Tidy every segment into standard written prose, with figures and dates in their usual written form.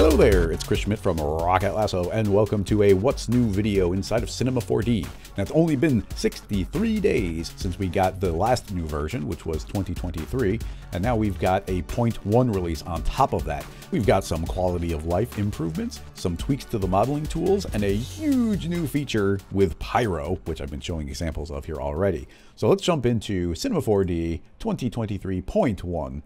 Hello there, it's Chris Schmidt from Rocket Lasso, and welcome to a What's New video inside of Cinema 4D. Now, it's only been 63 days since we got the last new version, which was 2023, and now we've got a 0.1 release on top of that. We've got some quality of life improvements, some tweaks to the modeling tools, and a huge new feature with Pyro, which I've been showing examples of here already. So let's jump into Cinema 4D 2023.1.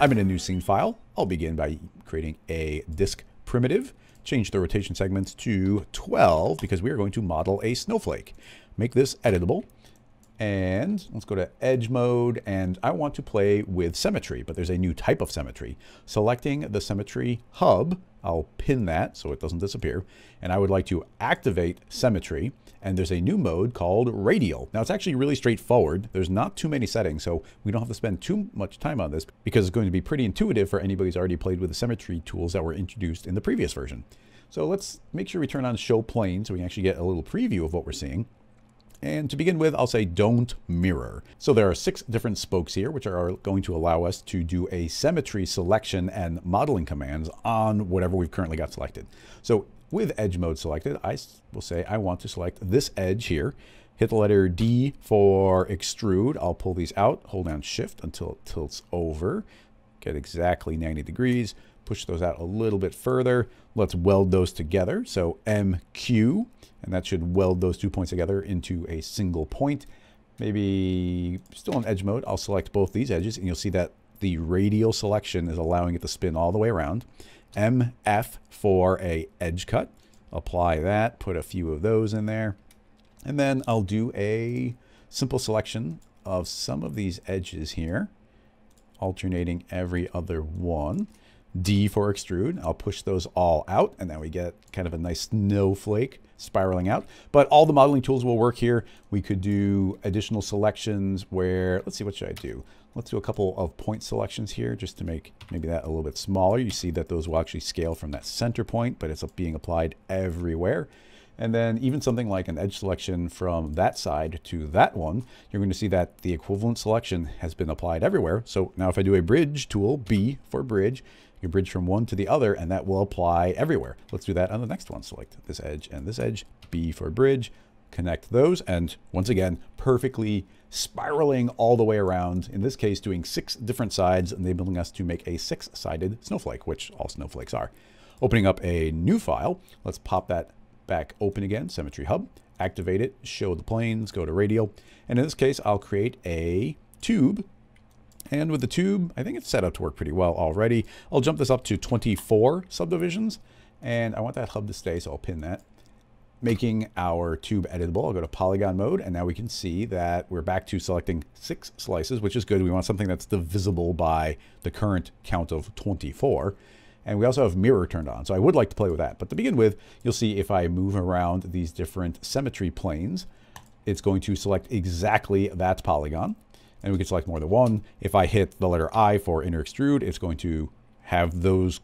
I'm in a new scene file. I'll begin by creating a disk primitive, change the rotation segments to 12 because we are going to model a snowflake. Make this editable. And let's go to edge mode, and I want to play with symmetry, but there's a new type of symmetry. Selecting the symmetry hub, I'll pin that so it doesn't disappear. And I would like to activate symmetry, and there's a new mode called radial. Now, it's actually really straightforward. There's not too many settings, so we don't have to spend too much time on this because it's going to be pretty intuitive for anybody who's already played with the symmetry tools that were introduced in the previous version. So let's make sure we turn on show plane so we can actually get a little preview of what we're seeing. And to begin with, I'll say don't mirror. So there are 6 different spokes here, which are going to allow us to do a symmetry selection and modeling commands on whatever we've currently got selected. So with edge mode selected, I will say I want to select this edge here, hit the letter D for extrude. I'll pull these out, hold down shift until it tilts over, get exactly 90 degrees, push those out a little bit further. Let's weld those together. So MQ, and that should weld those two points together into a single point. Maybe still in edge mode, I'll select both these edges, and you'll see that the radial selection is allowing it to spin all the way around. MF for a edge cut. Apply that, put a few of those in there. And then I'll do a simple selection of some of these edges here, alternating every other one. D for extrude. I'll push those all out, and now we get kind of a nice snowflake spiraling out. But all the modeling tools will work here. We could do additional selections where, let's see, what should I do? Let's do a couple of point selections here just to make maybe that a little bit smaller. You see that those will actually scale from that center point, but it's being applied everywhere. And then even something like an edge selection from that side to that one, you're going to see that the equivalent selection has been applied everywhere. So now if I do a bridge tool, B for bridge, you bridge from one to the other, and that will apply everywhere. Let's do that on the next one. Select this edge and this edge, B for bridge, connect those, and once again, perfectly spiraling all the way around, in this case doing 6 different sides, enabling us to make a 6-sided snowflake, which all snowflakes are. Opening up a new file, let's pop that back open again, symmetry hub, activate it, show the planes, go to radial, and in this case I'll create a tube. And with the tube, I think it's set up to work pretty well already. I'll jump this up to 24 subdivisions, and I want that hub to stay, so I'll pin that. Making our tube editable, I'll go to polygon mode, and now we can see that we're back to selecting 6 slices, which is good. We want something that's divisible by the current count of 24. And we also have mirror turned on, so I would like to play with that. But to begin with, you'll see if I move around these different symmetry planes, it's going to select exactly that polygon. And we can select more than one. If I hit the letter I for inner extrude, it's going to have those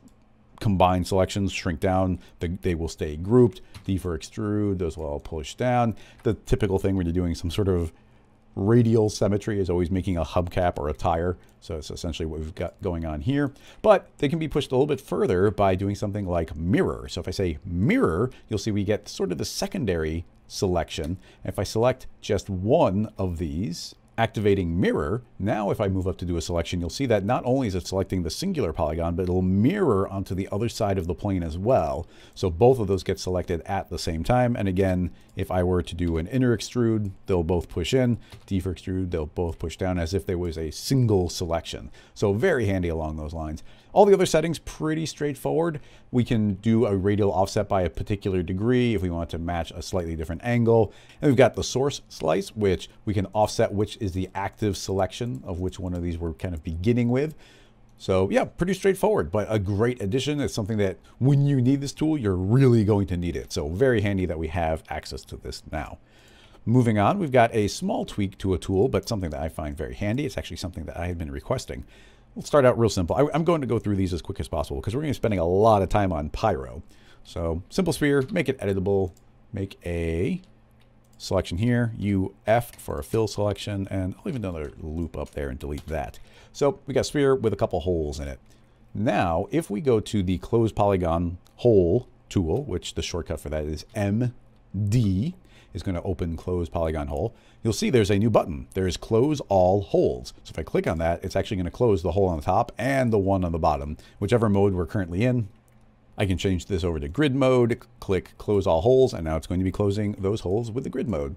combined selections shrink down. They will stay grouped. D for extrude, those will all push down. The typical thing when you're doing some sort of radial symmetry is always making a hubcap or a tire. So it's essentially what we've got going on here. But they can be pushed a little bit further by doing something like mirror. So if I say mirror, you'll see we get sort of the secondary selection. And if I select just one of these, activating mirror, now if I move up to do a selection, you'll see that not only is it selecting the singular polygon, but it'll mirror onto the other side of the plane as well. So both of those get selected at the same time. And again, if I were to do an inner extrude, they'll both push in. D for extrude, they'll both push down as if there was a single selection. So very handy along those lines. All the other settings, pretty straightforward. We can do a radial offset by a particular degree if we want to match a slightly different angle. And we've got the source slice, which we can offset, which is the active selection of which one of these we're kind of beginning with. So yeah, pretty straightforward, but a great addition. It's something that when you need this tool, you're really going to need it. So very handy that we have access to this now. Moving on, we've got a small tweak to a tool, but something that I find very handy. It's actually something that I have been requesting. We'll start out real simple. I'm going to go through these as quick as possible because we're going to be spending a lot of time on Pyro. So simple sphere, make it editable, make a selection here, UF for a fill selection, and I'll leave another loop up there and delete that. So we got a sphere with a couple holes in it. Now, if we go to the closed polygon hole tool, which the shortcut for that is MD, is going to open close polygon hole. You'll see there's a new button. There is close all holes. So if I click on that, it's actually going to close the hole on the top and the one on the bottom, whichever mode we're currently in. I can change this over to grid mode, click close all holes, and now it's going to be closing those holes with the grid mode.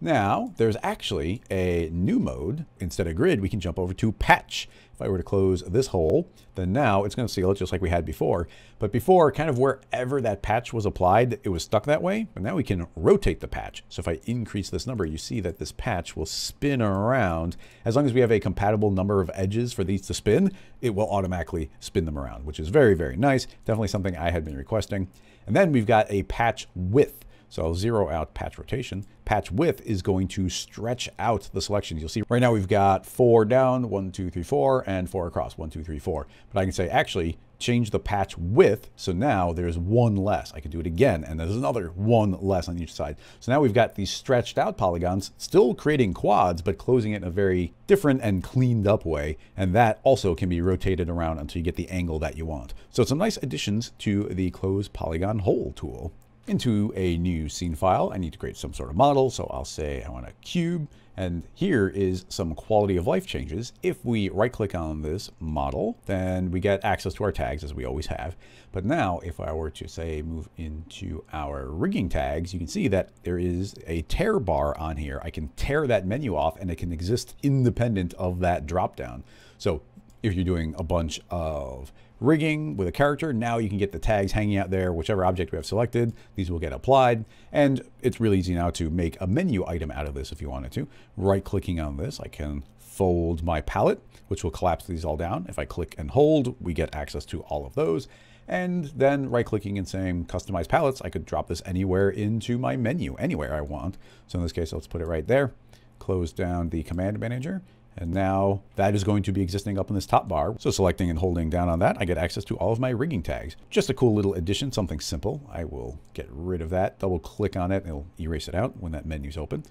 Now, there's actually a new mode. Instead of grid, we can jump over to patch. If I were to close this hole, then now it's going to seal it just like we had before. But before, kind of wherever that patch was applied, it was stuck that way. But now we can rotate the patch. So if I increase this number, you see that this patch will spin around. As long as we have a compatible number of edges for these to spin, it will automatically spin them around, which is very, very nice. Definitely something I had been requesting. And then we've got a patch width. So I'll zero out patch rotation. Patch width is going to stretch out the selection. You'll see right now we've got 4 down, 1, 2, 3, 4, and 4 across, 1, 2, 3, 4. But I can say actually change the patch width. So now there's one less. I can do it again, and there's another one less on each side. So now we've got these stretched out polygons, still creating quads, but closing it in a very different and cleaned up way. And that also can be rotated around until you get the angle that you want. So some nice additions to the close polygon hole tool. Into a new scene file, I need to create some sort of model. So I'll say I want a cube, and here is some quality of life changes. If we right click on this model, then we get access to our tags as we always have. But now if I were to say move into our rigging tags, you can see that there is a tear bar on here. I can tear that menu off and it can exist independent of that dropdown. So if you're doing a bunch of rigging with a character, now you can get the tags hanging out there. Whichever object we have selected, these will get applied. And it's really easy now to make a menu item out of this if you wanted to. Right-clicking on this, I can fold my palette, which will collapse these all down. If I click and hold, we get access to all of those. And then right-clicking and saying customize palettes, I could drop this anywhere into my menu, anywhere I want. So in this case, let's put it right there. Close down the command manager. And now that is going to be existing up in this top bar. So selecting and holding down on that, I get access to all of my rigging tags. Just a cool little addition, something simple. I will get rid of that, double click on it, and it'll erase it out when that menu's open.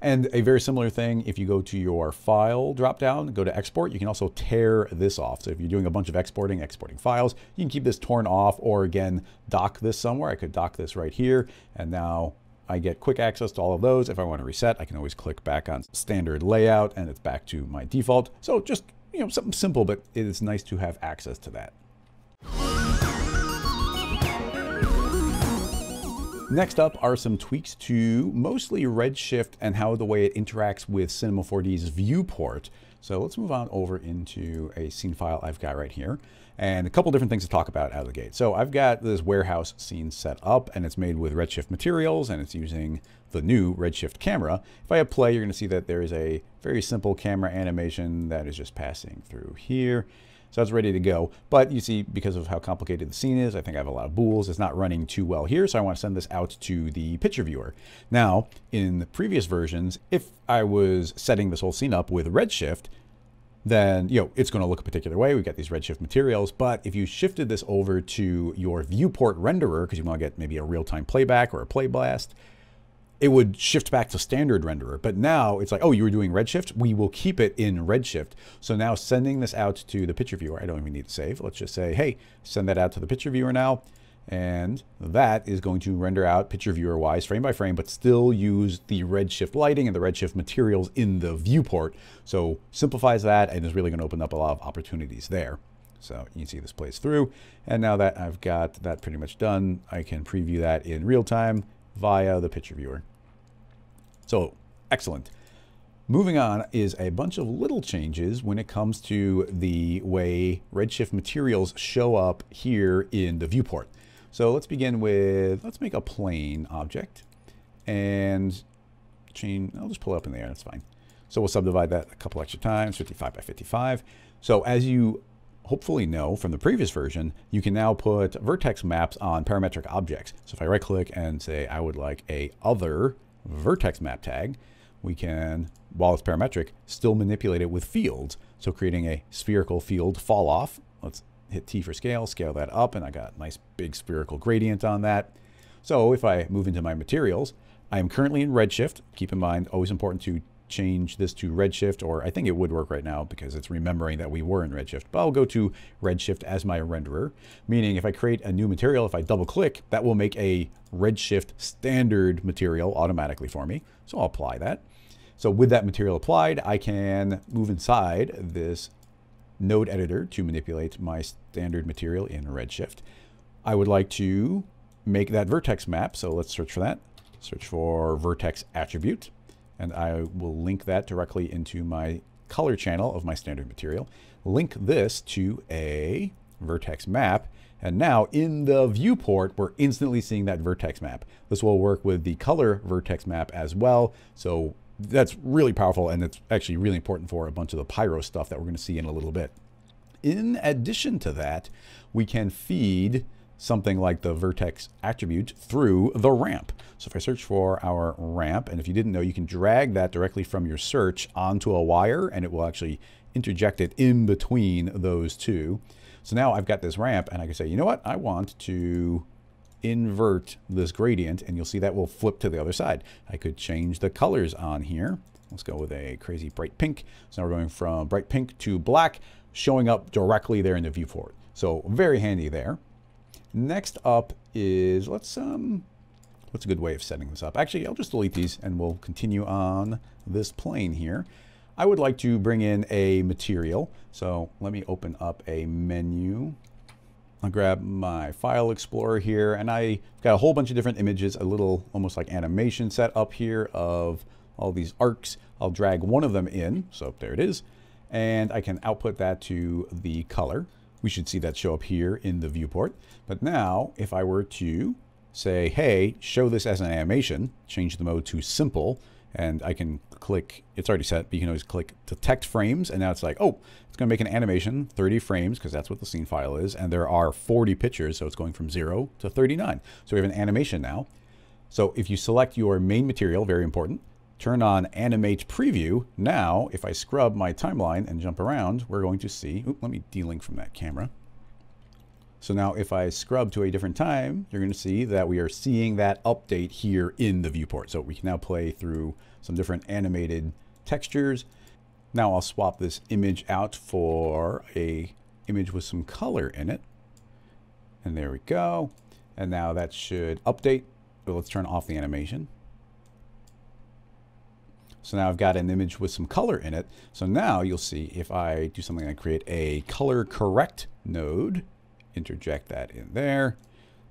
And a very similar thing, if you go to your file dropdown, go to export, you can also tear this off. So if you're doing a bunch of exporting files, you can keep this torn off, or again, dock this somewhere. I could dock this right here, and now I get quick access to all of those. If I want to reset, I can always click back on standard layout and it's back to my default. So just, you know, something simple, but it is nice to have access to that. Next up are some tweaks to mostly Redshift and how the way it interacts with Cinema 4D's viewport. So let's move on over into a scene file I've got right here, and a couple different things to talk about out of the gate. So I've got this warehouse scene set up, and it's made with Redshift materials, and it's using the new Redshift camera. If I hit play, you're going to see that there is a very simple camera animation that is just passing through here. So that's ready to go. But you see, because of how complicated the scene is, I think I have a lot of bools. It's not running too well here, so I want to send this out to the picture viewer. Now, in the previous versions, if I was setting this whole scene up with Redshift, then, you know, it's going to look a particular way. We've got these Redshift materials, but if you shifted this over to your viewport renderer, because you want to get maybe a real-time playback or a play blast, it would shift back to standard renderer. But now it's like, oh, you were doing Redshift? We will keep it in Redshift. So now sending this out to the picture viewer, I don't even need to save. Let's just say, hey, send that out to the picture viewer now. And that is going to render out picture viewer wise, frame by frame, but still use the Redshift lighting and the Redshift materials in the viewport. So simplifies that and is really going to open up a lot of opportunities there. So you can see this plays through. And now that I've got that pretty much done, I can preview that in real time via the picture viewer. So excellent. Moving on is a bunch of little changes when it comes to the way Redshift materials show up here in the viewport. So let's begin with, let's make a plane object and chain, I'll just pull it up in the air, that's fine. So we'll subdivide that a couple extra times, 55 by 55. So as you hopefully know from the previous version, you can now put vertex maps on parametric objects. So if I right click and say, I would like a other vertex map tag, we can, while it's parametric, still manipulate it with fields. So creating a spherical field fall off, let's hit T for scale, scale that up, and I got a nice big spherical gradient on that. So if I move into my materials, I am currently in Redshift. Keep in mind, always important to change this to Redshift, or I think it would work right now because it's remembering that we were in Redshift. But I'll go to Redshift as my renderer, meaning if I create a new material, if I double click, that will make a Redshift standard material automatically for me. So I'll apply that. So with that material applied, I can move inside this node editor to manipulate my standard material in Redshift. I would like to make that vertex map. So let's search for that. Search for vertex attribute. And I will link that directly into my color channel of my standard material. Link this to a vertex map. And now in the viewport, we're instantly seeing that vertex map. This will work with the color vertex map as well. So that's really powerful. And it's actually really important for a bunch of the Pyro stuff that we're going to see in a little bit. In addition to that, we can feed something like the vertex attribute through the ramp. So if I search for our ramp, and if you didn't know, you can drag that directly from your search onto a wire and it will actually interject it in between those two. So now I've got this ramp and I can say, you know what? I want to invert this gradient, and you'll see that will flip to the other side. I could change the colors on here. Let's go with a crazy bright pink. So now we're going from bright pink to black, showing up directly there in the viewport. So very handy there. Next up is, what's a good way of setting this up? Actually, I'll just delete these and we'll continue on this plane here. I would like to bring in a material. So let me open up a menu. I'll grab my file explorer here, and I've got a whole bunch of different images, a little almost like animation set up here of all these arcs. I'll drag one of them in. So there it is. And I can output that to the color. We should see that show up here in the viewport. But now if I were to say, hey, show this as an animation, change the mode to simple, and I can click, it's already set, but you can always click detect frames. And now it's like, oh, it's going to make an animation 30 frames because that's what the scene file is. And there are 40 pictures. So it's going from 0 to 39. So we have an animation now. So if you select your main material, very important, turn on animate preview. Now, if I scrub my timeline and jump around, we're going to see, let me delink from that camera. So now if I scrub to a different time, you're going to see that we are seeing that update here in the viewport. So we can now play through some different animated textures. Now I'll swap this image out for a image with some color in it. And there we go. And now that should update. So let's turn off the animation. So now I've got an image with some color in it. So now you'll see if I do something like create a color correct node, interject that in there.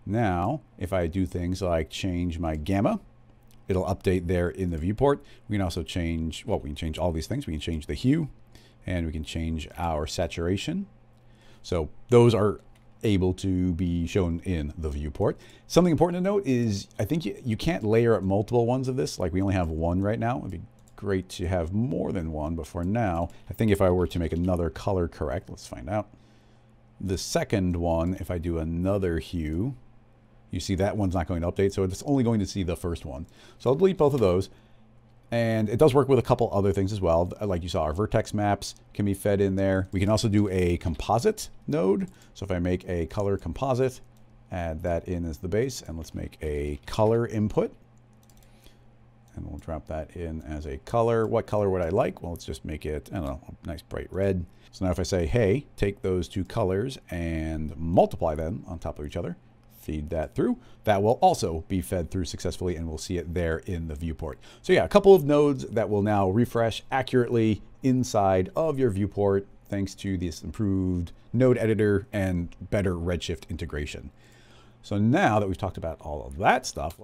Now, if I do things like change my gamma, it'll update there in the viewport. We can also change, well, we can change all these things. We can change the hue and we can change our saturation. So those are able to be shown in the viewport. Something important to note is I think you can't layer up multiple ones of this. Like we only have one right now. It'd be great to have more than one, but for now, I think if I were to make another color correct, let's find out. The second one, if I do another hue, you see that one's not going to update, so it's only going to see the first one. So I'll delete both of those. And it does work with a couple other things as well. Like you saw, our vertex maps can be fed in there. We can also do a composite node. So if I make a color composite, add that in as the base, and let's make a color input. And we'll drop that in as a color. What color would I like? Well, let's just make it, I don't know, a nice bright red. So now if I say, hey, take those two colors and multiply them on top of each other, feed that through, that will also be fed through successfully, and we'll see it there in the viewport. So yeah, a couple of nodes that will now refresh accurately inside of your viewport, thanks to this improved node editor and better Redshift integration. So now that we've talked about all of that stuff,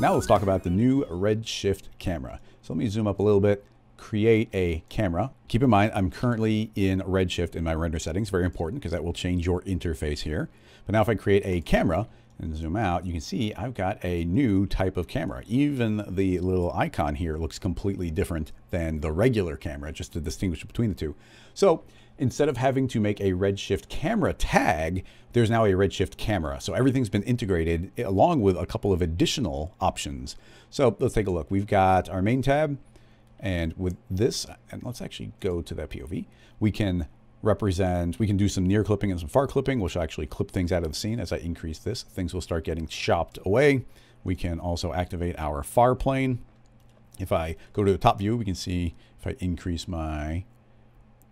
now let's talk about the new Redshift camera. So let me zoom up a little bit, create a camera. Keep in mind, I'm currently in Redshift in my render settings, very important because that will change your interface here. But now if I create a camera and zoom out, you can see I've got a new type of camera. Even the little icon here looks completely different than the regular camera, just to distinguish between the two. So instead of having to make a Redshift camera tag, there's now a Redshift camera. So everything's been integrated along with a couple of additional options. So let's take a look. We've got our main tab. And with this, and let's actually go to that POV, we can represent, we can do some near clipping and some far clipping, which actually clip things out of the scene. As I increase this, things will start getting chopped away. We can also activate our far plane. If I go to the top view, we can see if I increase my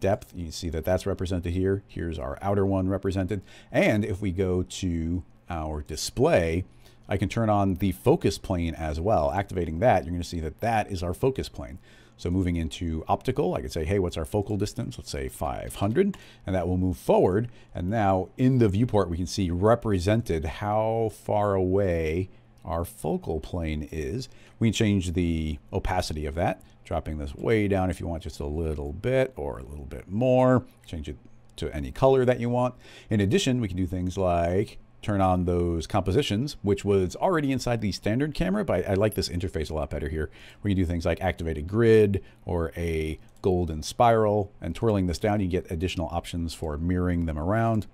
depth, you can see that that's represented here. Here's our outer one represented. And if we go to our display, I can turn on the focus plane as well. Activating that, you're going to see that that is our focus plane. So moving into optical, I could say, hey, what's our focal distance? Let's say 500, and that will move forward. And now in the viewport, we can see represented how far away our focal plane is. We can change the opacity of that, dropping this way down if you want just a little bit or a little bit more. Change it to any color that you want. In addition, we can do things like turn on those compositions, which was already inside the standard camera, but I like this interface a lot better here. We can do things like activate a grid or a golden spiral, and twirling this down, you get additional options for mirroring them around.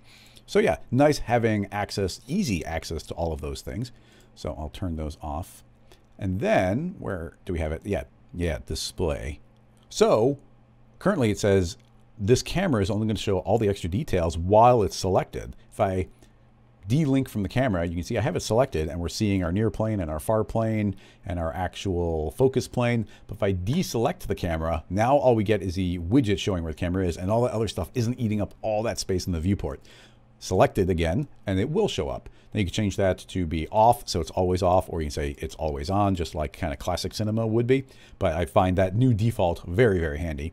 So yeah, nice having access, easy access to all of those things. So I'll turn those off. And then, where do we have it? Yeah, display. So currently it says this camera is only going to show all the extra details while it's selected. If I de-link from the camera, you can see I have it selected and we're seeing our near plane and our far plane and our actual focus plane. But if I deselect the camera, now all we get is the widget showing where the camera is, and all that other stuff isn't eating up all that space in the viewport. Select it again and it will show up. Then you can change that to be off, so it's always off, or you can say it's always on, just like kind of classic cinema would be. But I find that new default very, very handy.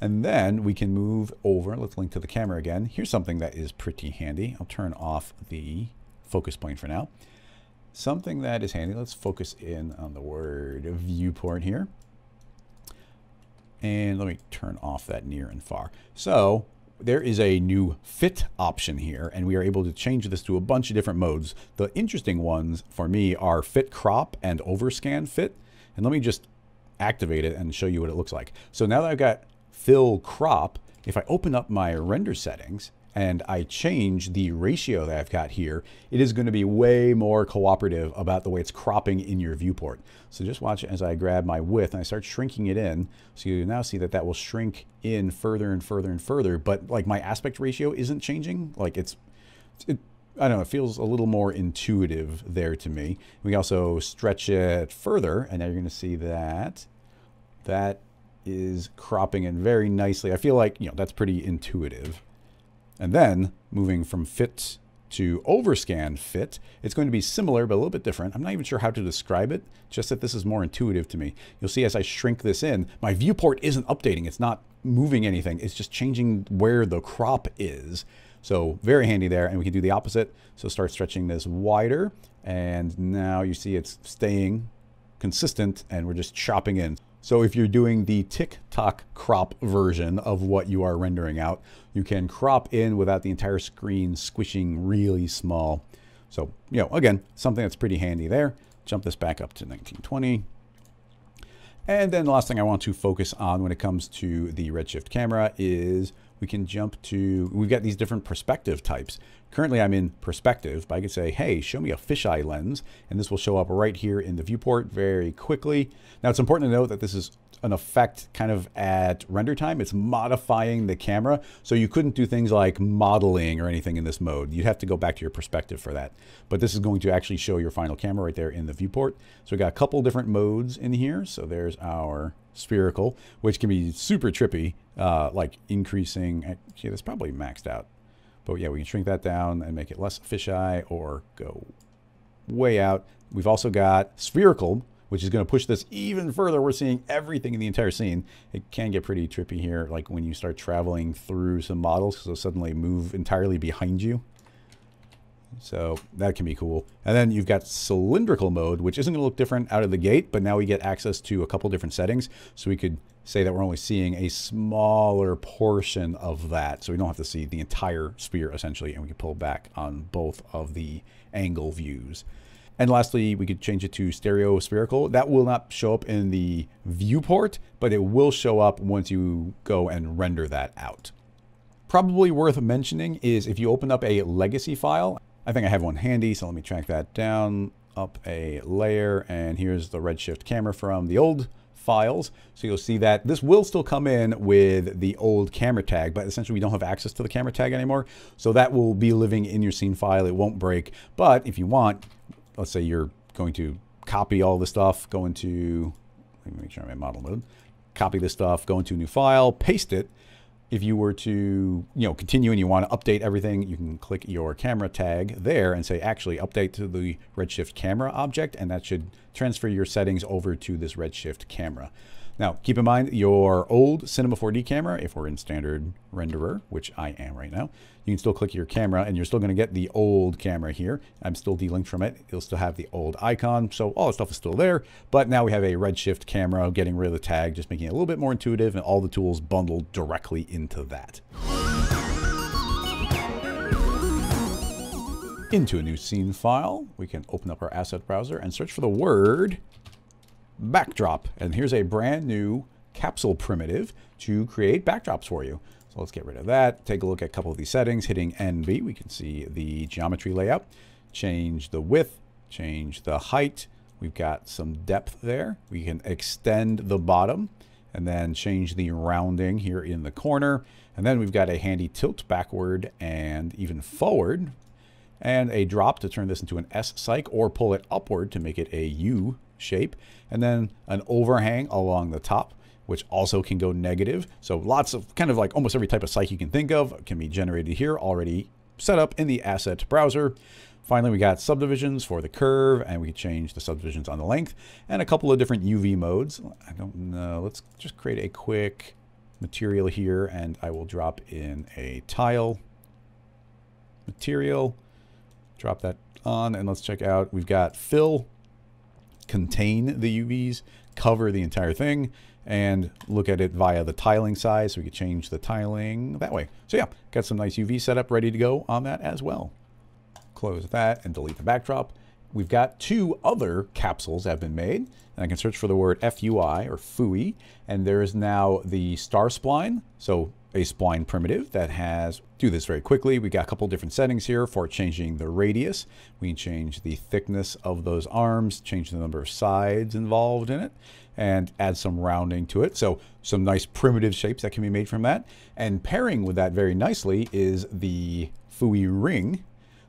And then we can move over. Let's link to the camera again. Here's something that is pretty handy. I'll turn off the focus plane for now. Something that is handy. Let's focus in on the word viewport here. And let me turn off that near and far. So there is a new fit option here, and we are able to change this to a bunch of different modes. The interesting ones for me are fit crop and overscan fit. And let me just activate it and show you what it looks like. So now that I've got fill crop, if I open up my render settings and I change the ratio that I've got here, it is going to be way more cooperative about the way it's cropping in your viewport. So just watch as I grab my width and I start shrinking it in. So you now see that that will shrink in further and further and further, but like my aspect ratio isn't changing. Like it, I don't know, it feels a little more intuitive there to me. We also stretch it further, and now you're going to see that that is cropping in very nicely. I feel like, you know, that's pretty intuitive. And then moving from fit to overscan fit, it's going to be similar but a little bit different. I'm not even sure how to describe it, just that this is more intuitive to me. You'll see as I shrink this in, my viewport isn't updating. It's not moving anything. It's just changing where the crop is. So very handy there. And we can do the opposite. So start stretching this wider. And now you see it's staying consistent and we're just chopping in. So if you're doing the TikTok crop version of what you are rendering out, you can crop in without the entire screen squishing really small. So, you know, again, something that's pretty handy there. Jump this back up to 1920. And then the last thing I want to focus on when it comes to the Redshift camera is we can jump to, we've got these different perspective types. Currently I'm in perspective, but I could say, hey, show me a fisheye lens, and this will show up right here in the viewport very quickly. Now it's important to note that this is an effect kind of at render time. It's modifying the camera, so you couldn't do things like modeling or anything in this mode. You'd have to go back to your perspective for that. But this is going to actually show your final camera right there in the viewport. So we got a couple different modes in here. So there's our spherical, which can be super trippy, like increasing, actually that's probably maxed out. But yeah, we can shrink that down and make it less fisheye or go way out. We've also got spherical, which is going to push this even further. We're seeing everything in the entire scene. It can get pretty trippy here, like when you start traveling through some models, so suddenly move entirely behind you. So that can be cool. And then you've got cylindrical mode, which isn't going to look different out of the gate, but now we get access to a couple different settings. So we could say that we're only seeing a smaller portion of that. So we don't have to see the entire sphere essentially, and we can pull back on both of the angle views. And lastly, we could change it to stereo spherical. That will not show up in the viewport, but it will show up once you go and render that out. Probably worth mentioning is if you open up a legacy file, I think I have one handy, so let me track that down. up a layer, and here's the Redshift camera from the old files. So you'll see that this will still come in with the old camera tag, but essentially we don't have access to the camera tag anymore. So that will be living in your scene file. It won't break. But if you want, let's say you're going to copy all the stuff, go into, let me make sure my model load, copy this stuff, go into a new file, paste it. If you were to, you know, continue and you want to update everything, you can click your camera tag there and say, actually update to the Redshift camera object, and that should transfer your settings over to this Redshift camera. Now, keep in mind your old Cinema 4D camera, if we're in standard renderer, which I am right now, you can still click your camera and you're still going to get the old camera here. I'm still delinked from it. It'll still have the old icon. So all the stuff is still there, but now we have a Redshift camera, getting rid of the tag, just making it a little bit more intuitive, and all the tools bundled directly into that. Into a new scene file, we can open up our asset browser and search for the word backdrop, and here's a brand new capsule primitive to create backdrops for you. So let's get rid of that, take a look at a couple of these settings. Hitting NV, we can see the geometry layout, change the width, change the height, we've got some depth there, we can extend the bottom, and then change the rounding here in the corner, and then we've got a handy tilt backward and even forward, and a drop to turn this into an S-psych or pull it upward to make it a U shape, and then an overhang along the top, which also can go negative. So lots of kind of like almost every type of psych you can think of can be generated here, already set up in the asset browser. Finally, we got subdivisions for the curve, and we can change the subdivisions on the length and a couple of different UV modes. I don't know. Let's just create a quick material here, and I will drop in a tile material. Drop that on, and let's check out. We've got fill, contain the UVs, cover the entire thing, and look at it via the tiling size. So we could change the tiling that way. So yeah, got some nice UV setup ready to go on that as well. Close that and delete the backdrop. We've got two other capsules that have been made, and I can search for the word FUI or FUI, and there is now the star spline. So a spline primitive that has, do this very quickly, we got a couple different settings here for changing the radius. We can change the thickness of those arms, change the number of sides involved in it, and add some rounding to it. So some nice primitive shapes that can be made from that. And pairing with that very nicely is the FUI ring.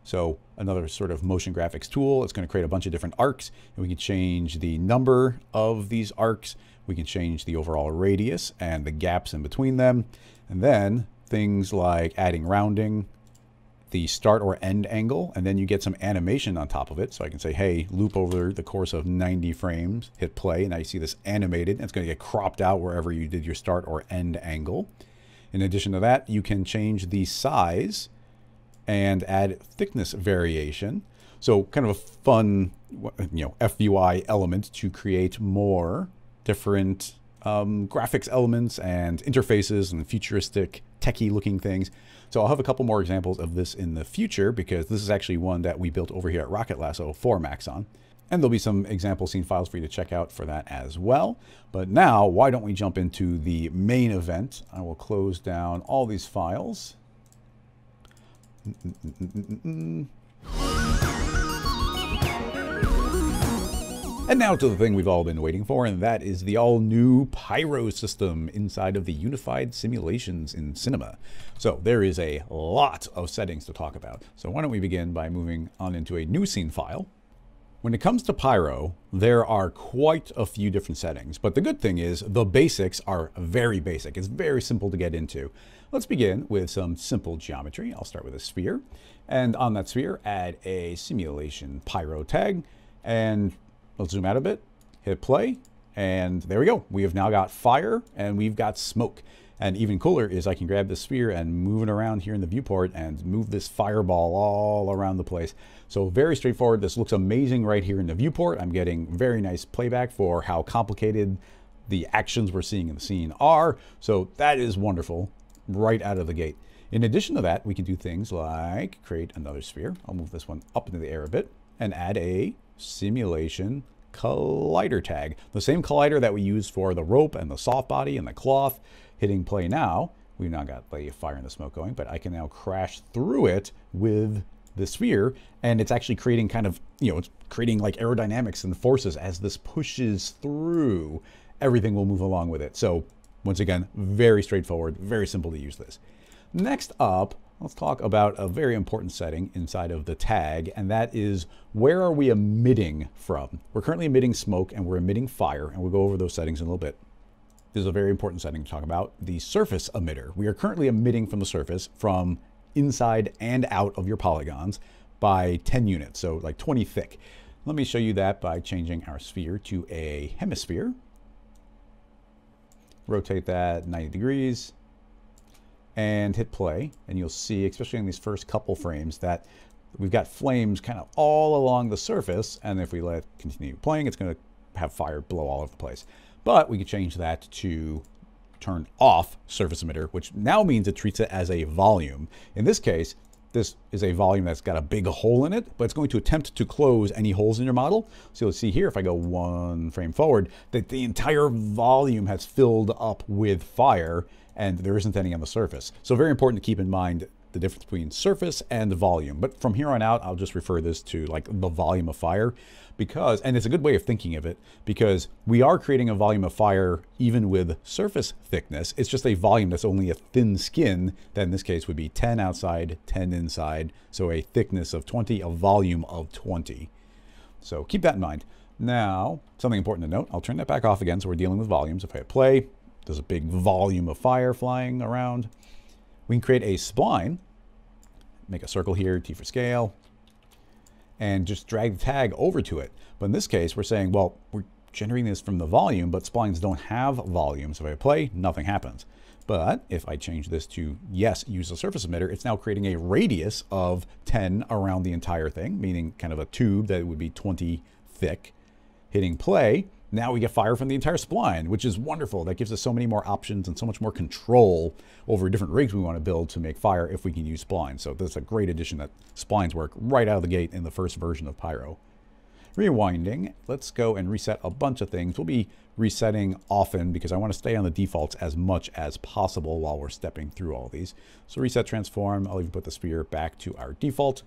So another sort of motion graphics tool. It's going to create a bunch of different arcs, and we can change the number of these arcs. We can change the overall radius and the gaps in between them. And then things like adding rounding, the start or end angle, and then you get some animation on top of it. So I can say, hey, loop over the course of 90 frames, hit play, and now you see this animated. It's going to get cropped out wherever you did your start or end angle. In addition to that, you can change the size and add thickness variation. So kind of a fun, you know, FUI element to create more different graphics elements and interfaces and futuristic techie looking things. So I'll have a couple more examples of this in the future, because this is actually one that we built over here at Rocket Lasso for Maxon. And there'll be some example scene files for you to check out for that as well. But now, why don't we jump into the main event? I will close down all these files. And now to the thing we've all been waiting for, and that is the all-new Pyro system inside of the unified simulations in Cinema. So there is a lot of settings to talk about. So why don't we begin by moving on into a new scene file. When it comes to Pyro, there are quite a few different settings, but the good thing is the basics are very basic. It's very simple to get into. Let's begin with some simple geometry. I'll start with a sphere, and on that sphere, add a simulation Pyro tag, and let's zoom out a bit, hit play, and there we go. We have now got fire, and we've got smoke. And even cooler is I can grab the sphere and move it around here in the viewport and move this fireball all around the place. So very straightforward. This looks amazing right here in the viewport. I'm getting very nice playback for how complicated the actions we're seeing in the scene are. So that is wonderful right out of the gate. In addition to that, we can do things like create another sphere. I'll move this one up into the air a bit and add a simulation collider tag, the same collider that we use for the rope and the soft body and the cloth. Hitting play now, we've now got the fire and the smoke going, but I can now crash through it with the sphere, and it's actually creating kind of, it's creating like aerodynamics and forces as this pushes through. Everything will move along with it. So once again, very straightforward, very simple to use this. Next up, let's talk about a very important setting inside of the tag, and that is where are we emitting from? We're currently emitting smoke and we're emitting fire, and we'll go over those settings in a little bit. This is a very important setting to talk about, the surface emitter. We are currently emitting from the surface from inside and out of your polygons by 10 units, so like 20 thick. Let me show you that by changing our sphere to a hemisphere. Rotate that 90 degrees and hit play, and you'll see, especially in these first couple frames, that we've got flames kind of all along the surface, and if we let it continue playing, it's going to have fire blow all over the place. But we can change that to turn off surface emitter, which now means it treats it as a volume. In this case, this is a volume that's got a big hole in it, but it's going to attempt to close any holes in your model. So you'll see here, if I go one frame forward, that the entire volume has filled up with fire and there isn't any on the surface. So very important to keep in mind the difference between surface and volume. But from here on out, I'll just refer this to like the volume of fire, because, and it's a good way of thinking of it, because we are creating a volume of fire even with surface thickness. It's just a volume that's only a thin skin, that in this case would be 10 outside, 10 inside. So a thickness of 20, a volume of 20. So keep that in mind. Now, something important to note, I'll turn that back off again. So we're dealing with volumes. If I hit play, there's a big volume of fire flying around. We can create a spline, make a circle here, T for scale, and just drag the tag over to it. But in this case, we're saying, well, we're generating this from the volume, but splines don't have volume. So if I play, nothing happens. But if I change this to, yes, use a surface emitter, it's now creating a radius of 10 around the entire thing, meaning kind of a tube that would be 20 thick. Hitting play, now we get fire from the entire spline, which is wonderful. That gives us so many more options and so much more control over different rigs we want to build to make fire if we can use splines. So that's a great addition, that splines work right out of the gate in the first version of Pyro. Rewinding, let's go and reset a bunch of things. We'll be resetting often because I want to stay on the defaults as much as possible while we're stepping through all these. So reset transform, I'll even put the sphere back to our default.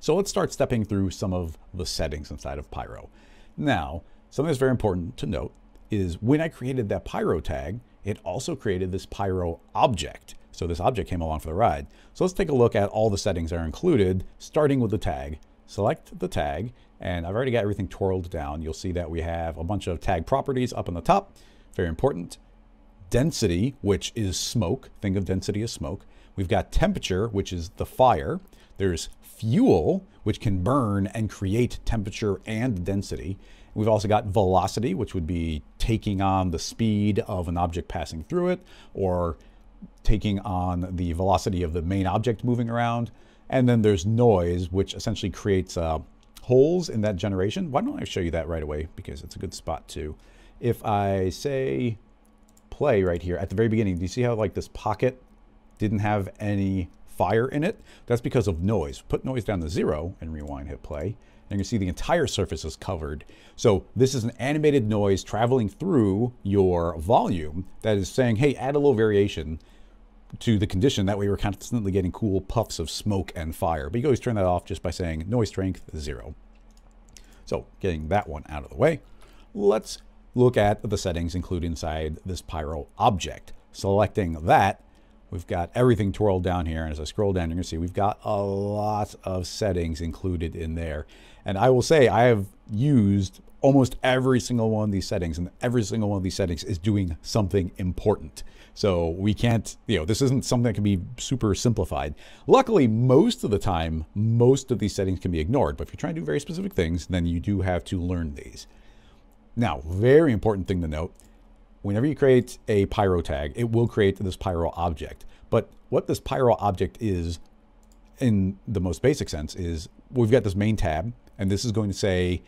So let's start stepping through some of the settings inside of Pyro. Now, something that's very important to note is when I created that Pyro tag, it also created this Pyro object. So this object came along for the ride. So let's take a look at all the settings that are included, starting with the tag. Select the tag, and I've already got everything twirled down. You'll see that we have a bunch of tag properties up on the top, very important. Density, which is smoke. Think of density as smoke. We've got temperature, which is the fire. There's fuel, which can burn and create temperature and density. We've also got velocity, which would be taking on the speed of an object passing through it, or taking on the velocity of the main object moving around. And then there's noise, which essentially creates holes in that generation. Why don't I show you that right away? Because it's a good spot to. If I say play right here at the very beginning, do you see how like this pocket didn't have any fire in it? That's because of noise. Put noise down to 0 and rewind, hit play. And you can see the entire surface is covered. So this is an animated noise traveling through your volume that is saying, hey, add a little variation to the condition. That way we're constantly getting cool puffs of smoke and fire. But you can always turn that off just by saying noise strength 0. So getting that one out of the way, let's look at the settings included inside this Pyro object. Selecting that, we've got everything twirled down here. And as I scroll down, you're gonna see we've got a lot of settings included in there. And I will say I have used almost every single one of these settings, and every single one of these settings is doing something important. So we can't, this isn't something that can be super simplified. Luckily, most of the time, most of these settings can be ignored. But if you're trying to do very specific things, then you do have to learn these. Now, very important thing to note, whenever you create a Pyro tag, it will create this Pyro object. But what this Pyro object is, in the most basic sense, is we've got this main tab, and this is going to say,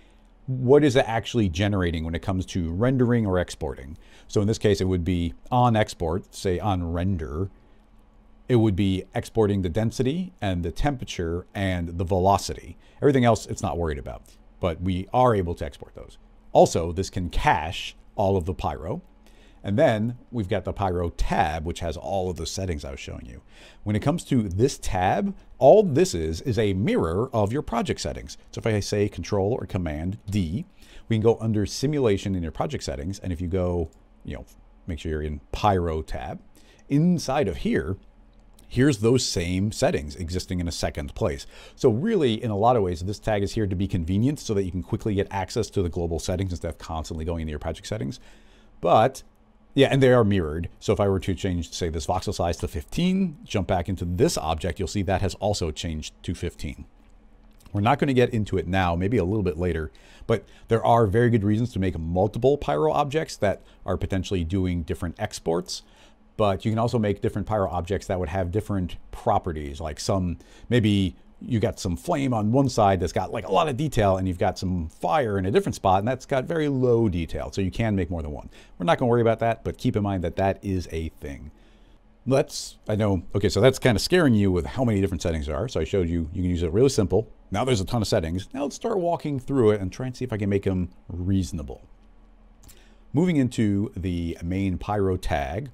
what is it actually generating when it comes to rendering or exporting? So in this case, it would be on export, say on render, it would be exporting the density and the temperature and the velocity. Everything else, it's not worried about, but we are able to export those. Also, this can cache all of the Pyro. And then we've got the Pyro tab, which has all of the settings I was showing you. When it comes to this tab, all this is a mirror of your project settings. So if I say Control or Command D, we can go under Simulation in your project settings. And if you go, you know, make sure you're in Pyro tab, inside of here, here's those same settings existing in a second place. So really, in a lot of ways, this tag is here to be convenient so that you can quickly get access to the global settings instead of constantly going into your project settings. But yeah, and they are mirrored. So if I were to change, say, this voxel size to 15, jump back into this object, you'll see that has also changed to 15. We're not going to get into it now, maybe a little bit later, but there are very good reasons to make multiple Pyro objects that are potentially doing different exports. But you can also make different Pyro objects that would have different properties, like some, maybe you got some flame on one side that's got like a lot of detail, and you've got some fire in a different spot and that's got very low detail. So you can make more than one. We're not going to worry about that, but keep in mind that that is a thing. Okay, so that's kind of scaring you with how many different settings there are. So I showed you, you can use it really simple. Now there's a ton of settings. Now let's start walking through it and try and see if I can make them reasonable. Moving into the main Pyro tag,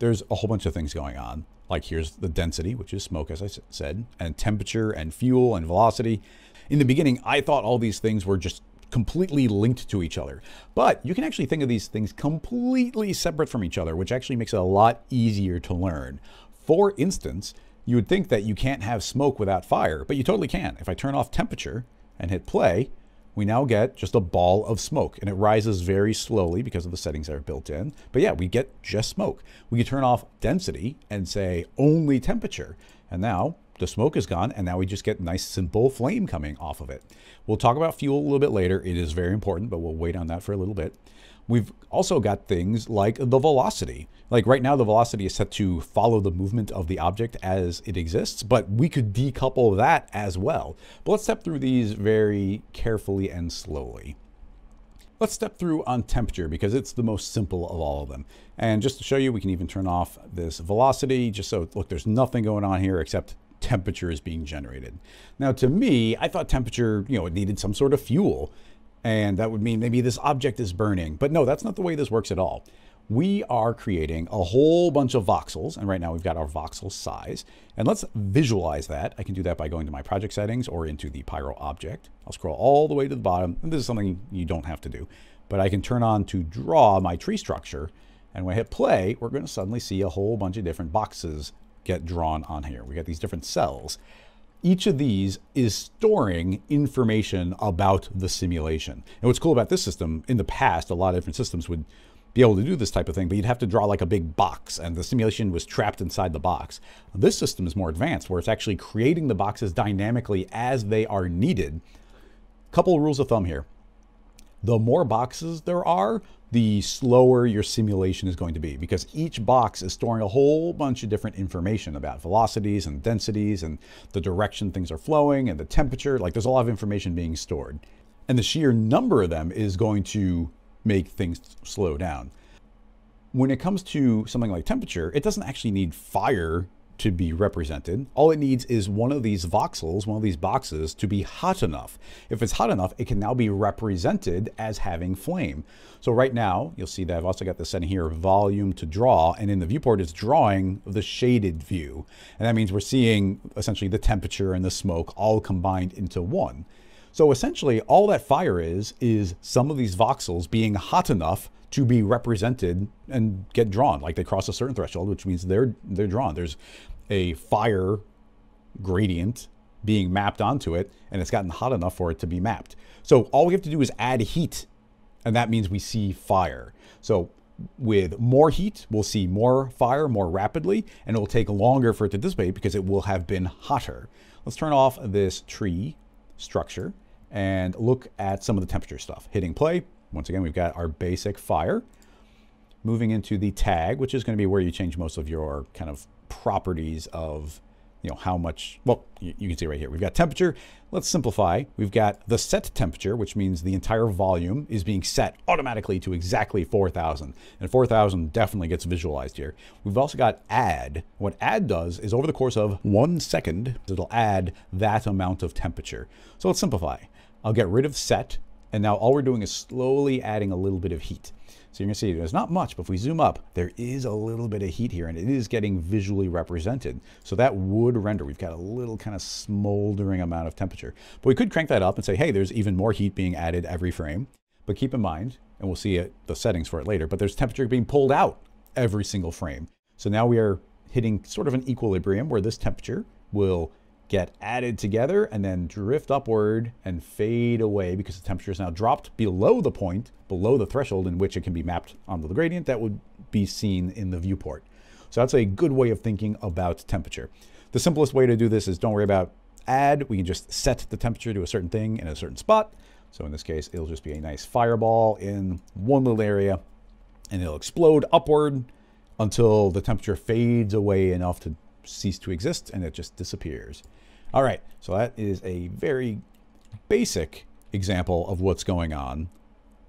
there's a whole bunch of things going on. Like here's the density, which is smoke, as I said, and temperature and fuel and velocity. In the beginning, I thought all these things were just completely linked to each other, but you can actually think of these things completely separate from each other, which actually makes it a lot easier to learn. For instance, you would think that you can't have smoke without fire, but you totally can. If I turn off temperature and hit play, we now get just a ball of smoke, and it rises very slowly because of the settings that are built in. But yeah, we get just smoke. We can turn off density and say only temperature. And now the smoke is gone, and now we just get nice simple flame coming off of it. We'll talk about fuel a little bit later. It is very important, but we'll wait on that for a little bit. We've also got things like the velocity. Like right now, the velocity is set to follow the movement of the object as it exists, but we could decouple that as well. But let's step through these very carefully and slowly. Let's step through on temperature because it's the most simple of all of them. And just to show you, we can even turn off this velocity just so, look, there's nothing going on here except temperature is being generated. Now, to me, I thought temperature, you know, it needed some sort of fuel. And that would mean maybe this object is burning. But no, that's not the way this works at all. We are creating a whole bunch of voxels. And right now we've got our voxel size. And let's visualize that. I can do that by going to my project settings or into the Pyro object. I'll scroll all the way to the bottom. And this is something you don't have to do. But I can turn on to draw my tree structure. And when I hit play, we're going to suddenly see a whole bunch of different boxes get drawn on here. We got these different cells. Each of these is storing information about the simulation. And what's cool about this system, in the past, a lot of different systems would be able to do this type of thing, but you'd have to draw like a big box and the simulation was trapped inside the box. This system is more advanced where it's actually creating the boxes dynamically as they are needed. Couple of rules of thumb here. The more boxes there are, the slower your simulation is going to be because each box is storing a whole bunch of different information about velocities and densities and the direction things are flowing and the temperature. Like there's a lot of information being stored. And the sheer number of them is going to make things slow down. When it comes to something like temperature, it doesn't actually need fire to be represented. All it needs is one of these voxels, one of these boxes to be hot enough. If it's hot enough, it can now be represented as having flame. So right now, you'll see that I've also got this setting here, volume to draw, and in the viewport, it's drawing the shaded view. And that means we're seeing essentially the temperature and the smoke all combined into one. So essentially, all that fire is some of these voxels being hot enough to be represented and get drawn. Like they cross a certain threshold, which means they're drawn. There's a fire gradient being mapped onto it, and it's gotten hot enough for it to be mapped. So all we have to do is add heat, and that means we see fire. So with more heat, we'll see more fire more rapidly, and it will take longer for it to dissipate because it will have been hotter. Let's turn off this tree structure and look at some of the temperature stuff. Hitting play, once again, we've got our basic fire. Moving into the tag, which is going to be where you change most of your kind of properties of, you know, how much, well, you can see right here, we've got temperature. Let's simplify. We've got the set temperature, which means the entire volume is being set automatically to exactly 4,000. And 4,000 definitely gets visualized here. We've also got add. What add does is over the course of 1 second, it'll add that amount of temperature. So let's simplify. I'll get rid of set. And now all we're doing is slowly adding a little bit of heat. So you're going to see there's not much, but if we zoom up, there is a little bit of heat here, and it is getting visually represented. So that would render. We've got a little kind of smoldering amount of temperature. But we could crank that up and say, hey, there's even more heat being added every frame. But keep in mind, and we'll see the settings for it later, but there's temperature being pulled out every single frame. So now we are hitting sort of an equilibrium where this temperature will get added together and then drift upward and fade away because the temperature is now dropped below the point, below the threshold in which it can be mapped onto the gradient that would be seen in the viewport. So that's a good way of thinking about temperature. The simplest way to do this is don't worry about add. We can just set the temperature to a certain thing in a certain spot. So in this case, it'll just be a nice fireball in one little area and it'll explode upward until the temperature fades away enough to cease to exist and it just disappears. All right, so that is a very basic example of what's going on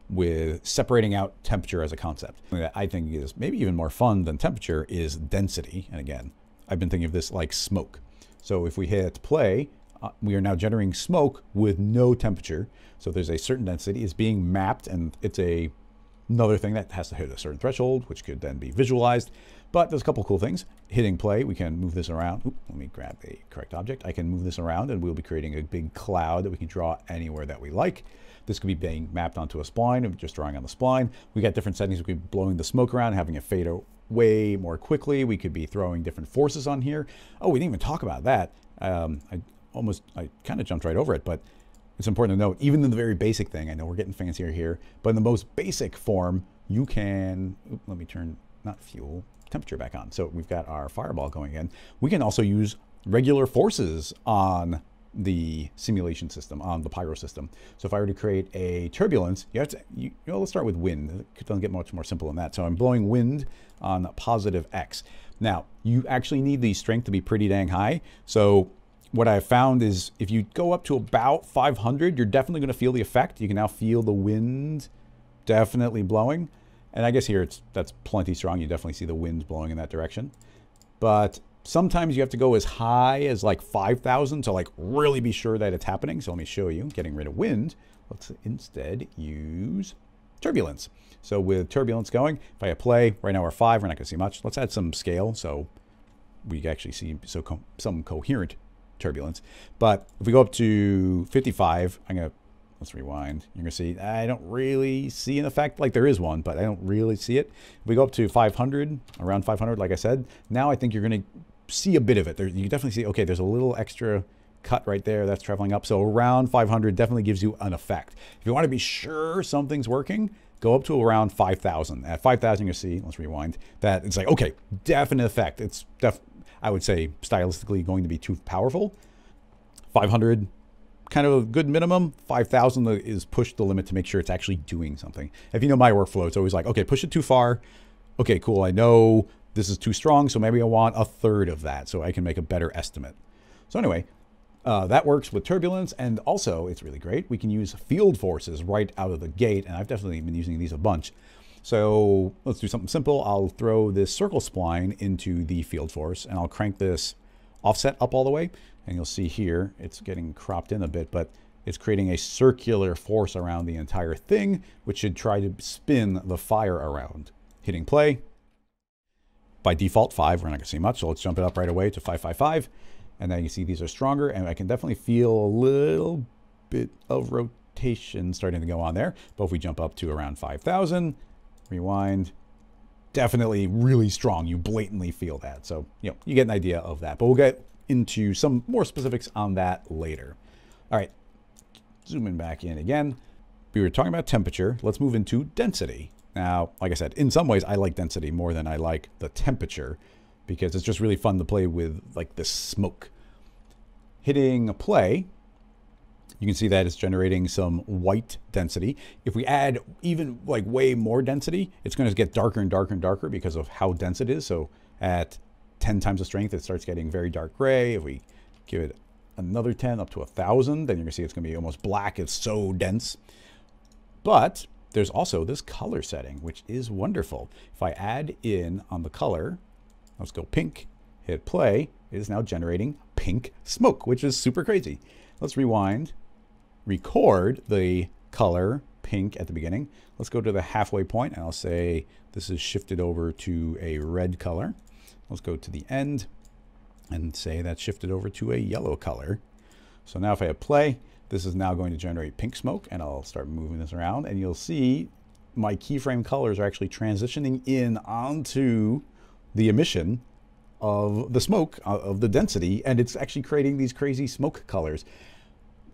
with separating out temperature as a concept. Something that I think is maybe even more fun than temperature is density. And again, I've been thinking of this like smoke. So if we hit play, we are now generating smoke with no temperature. So there's a certain density. It's being mapped, and it's another thing that has to hit a certain threshold, which could then be visualized. But there's a couple cool things. Hitting play, we can move this around. Oop, let me grab the correct object. I can move this around and we'll be creating a big cloud that we can draw anywhere that we like. This could be being mapped onto a spline and just drawing on the spline. We got different settings. We could be blowing the smoke around, having it fade away more quickly. We could be throwing different forces on here. Oh, we didn't even talk about that. I kind of jumped right over it, but it's important to note, even in the very basic thing, I know we're getting fancier here, but in the most basic form, you can, oop, let me turn, not fuel, temperature back on. So we've got our fireball going in. We can also use regular forces on the simulation system, on the Pyro system. So if I were to create a turbulence, you have to, let's start with wind. It doesn't get much more simple than that. So I'm blowing wind on positive X. Now, you actually need the strength to be pretty dang high. So what I found is if you go up to about 500, you're definitely going to feel the effect. You can now feel the wind definitely blowing. And I guess here that's plenty strong. You definitely see the wind blowing in that direction. But sometimes you have to go as high as like 5,000 to like really be sure that it's happening. So let me show you. Getting rid of wind. Let's instead use turbulence. So with turbulence going, if I play, right now we're 5. We're not going to see much. Let's add some scale so we actually see some coherent turbulence. But if we go up to 55, let's rewind. You're going to see, I don't really see an effect. Like there is one, but I don't really see it. If we go up to 500, around 500, like I said, now I think you're going to see a bit of it. There, you definitely see, okay, there's a little extra cut right there that's traveling up. So around 500 definitely gives you an effect. If you want to be sure something's working, go up to around 5,000. At 5,000, you'll see, let's rewind, that it's like, okay, definite effect. It's I would say stylistically going to be too powerful. 500, kind of a good minimum. 5,000 is push the limit to make sure it's actually doing something. If you know my workflow, it's always like, okay, push it too far. Okay, cool. I know this is too strong, so maybe I want a third of that so I can make a better estimate. So anyway, that works with turbulence. And also, it's really great. We can use field forces right out of the gate. And I've definitely been using these a bunch. So let's do something simple. I'll throw this circle spline into the field force and I'll crank this offset up all the way. And you'll see here, it's getting cropped in a bit, but it's creating a circular force around the entire thing, which should try to spin the fire around. Hitting play. By default, 5, we're not gonna see much. So let's jump it up right away to 555. And now you see these are stronger and I can definitely feel a little bit of rotation starting to go on there. But if we jump up to around 5,000, rewind, definitely really strong. You blatantly feel that. So, you get an idea of that, but we'll get into some more specifics on that later. All right, zooming back in again. We were talking about temperature. Let's move into density. Now, like I said, in some ways I like density more than I like the temperature because it's just really fun to play with like the smoke. Hitting a play, you can see that it's generating some white density. If we add even like way more density, it's going to get darker and darker and darker because of how dense it is. So at 10 times the strength, it starts getting very dark gray. If we give it another 10 up to 1,000, then you're going to see it's going to be almost black. It's so dense. But there's also this color setting, which is wonderful. If I add in on the color, let's go pink, hit play, it is now generating pink smoke, which is super crazy. Let's rewind. Record the color pink at the beginning. Let's go to the halfway point, and I'll say this is shifted over to a red color. Let's go to the end and say that's shifted over to a yellow color. So now if I hit play, this is now going to generate pink smoke, and I'll start moving this around, and you'll see my keyframe colors are actually transitioning in onto the emission of the smoke, of the density, and it's actually creating these crazy smoke colors.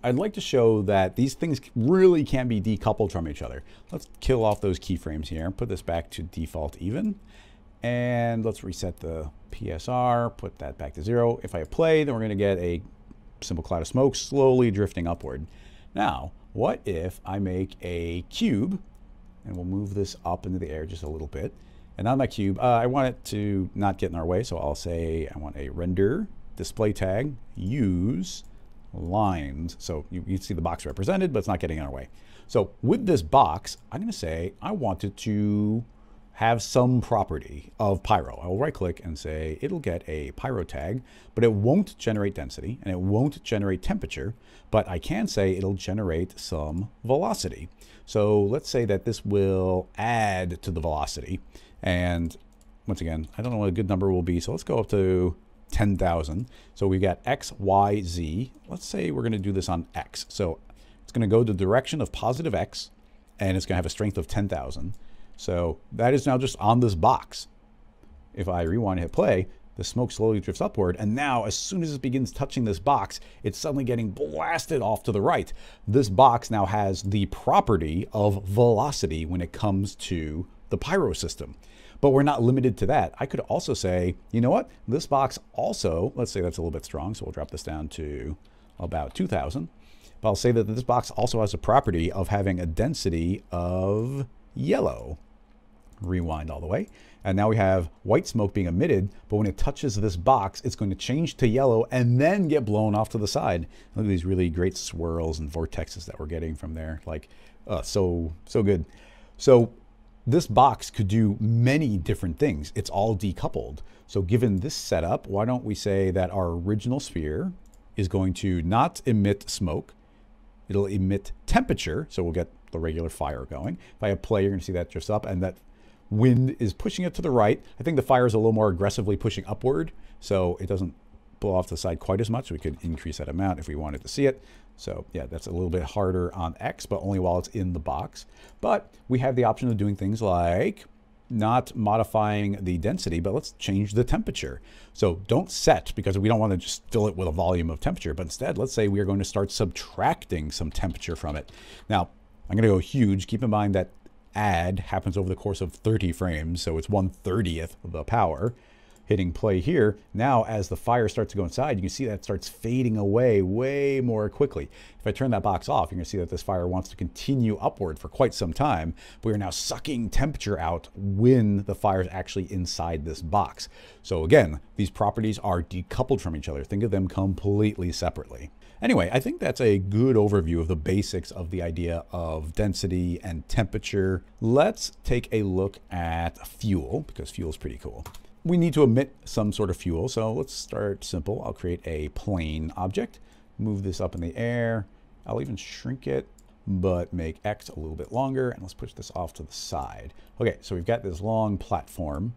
I'd like to show that these things really can be decoupled from each other. Let's kill off those keyframes here, put this back to default even, and let's reset the PSR, put that back to 0. If I play, then we're going to get a simple cloud of smoke slowly drifting upward. Now, what if I make a cube, and we'll move this up into the air just a little bit, and on my cube, I want it to not get in our way, so I'll say I want a render display tag, use lines. So you see the box represented, but it's not getting in our way. So with this box, I'm going to say I want it to have some property of Pyro. I will right click and say it'll get a Pyro tag, but it won't generate density and it won't generate temperature, but I can say it'll generate some velocity. So let's say that this will add to the velocity. And once again, I don't know what a good number will be, so let's go up to 10,000. So we've got X, Y, Z. Let's say we're going to do this on X. So it's going to go the direction of positive X, and it's going to have a strength of 10,000. So that is now just on this box. If I rewind and hit play, the smoke slowly drifts upward, and now as soon as it begins touching this box, it's suddenly getting blasted off to the right. This box now has the property of velocity when it comes to the Pyro system. But we're not limited to that. I could also say, you know what, this box also, let's say that's a little bit strong, so we'll drop this down to about 2,000. But I'll say that this box also has a property of having a density of yellow. Rewind all the way. And now we have white smoke being emitted, but when it touches this box, it's going to change to yellow and then get blown off to the side. Look at these really great swirls and vortexes that we're getting from there. Like, so good. So this box could do many different things. It's all decoupled. So given this setup, why don't we say that our original sphere is going to not emit smoke. It'll emit temperature. So we'll get the regular fire going. If I play, you're going to see that drifts up, and that wind is pushing it to the right. I think the fire is a little more aggressively pushing upward, so it doesn't blow off to the side quite as much. We could increase that amount if we wanted to see it. So yeah, that's a little bit harder on X, but only while it's in the box. But we have the option of doing things like not modifying the density, but let's change the temperature. So don't set, because we don't want to just fill it with a volume of temperature, but instead let's say we are going to start subtracting some temperature from it. Now, I'm going to go huge. Keep in mind that add happens over the course of 30 frames, so it's 1/30th of the power. Hitting play here, now as the fire starts to go inside, you can see that starts fading away way more quickly. If I turn that box off, you're going to see that this fire wants to continue upward for quite some time. We are now sucking temperature out when the fire is actually inside this box. So again, these properties are decoupled from each other. Think of them completely separately. Anyway, I think that's a good overview of the basics of the idea of density and temperature. Let's take a look at fuel, because fuel is pretty cool. We need to emit some sort of fuel, so let's start simple. I'll create a plane object, move this up in the air. I'll even shrink it, but make X a little bit longer, and let's push this off to the side. Okay, so we've got this long platform.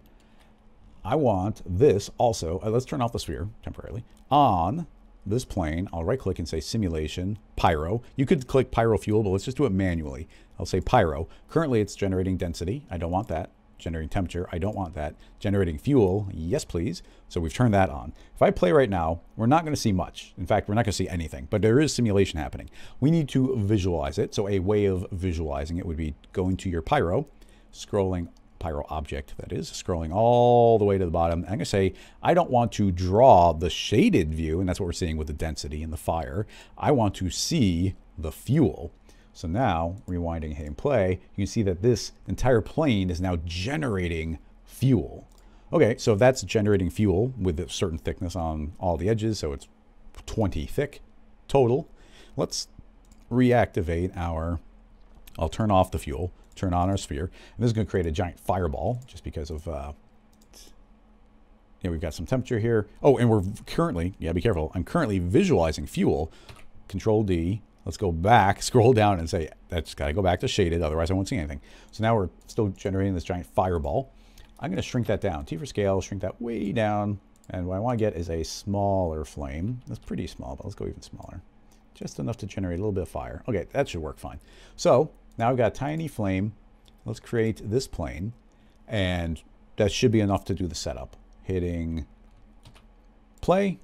I want this also, let's turn off the sphere temporarily, on this plane. I'll right click and say simulation pyro. You could click pyro fuel, but let's just do it manually. I'll say pyro. Currently it's generating density. I don't want that. Generating temperature. I don't want that. Generating fuel. Yes, please. So we've turned that on. If I play right now, we're not going to see much. In fact, we're not going to see anything, but there is simulation happening. We need to visualize it. So a way of visualizing it would be going to your pyro, scrolling pyro object, that is, scrolling all the way to the bottom. I'm going to say, I don't want to draw the shaded view, and that's what we're seeing with the density and the fire. I want to see the fuel. So now, rewinding, hitting play, you can see that this entire plane is now generating fuel. Okay, so that's generating fuel with a certain thickness on all the edges, so it's 20 thick total. Let's reactivate our, I'll turn off the fuel, turn on our sphere. And this is going to create a giant fireball just because of, yeah, we've got some temperature here. Oh, and we're currently, yeah, be careful. I'm currently visualizing fuel. Control D, Let's go back, scroll down and say, that's got to go back to shaded, otherwise I won't see anything. So now we're still generating this giant fireball. I'm going to shrink that down. T for scale, shrink that way down. And what I want to get is a smaller flame. That's pretty small, but let's go even smaller. Just enough to generate a little bit of fire. Okay, that should work fine. So now I've got a tiny flame. Let's create this plane. And that should be enough to do the setup. Hitting play.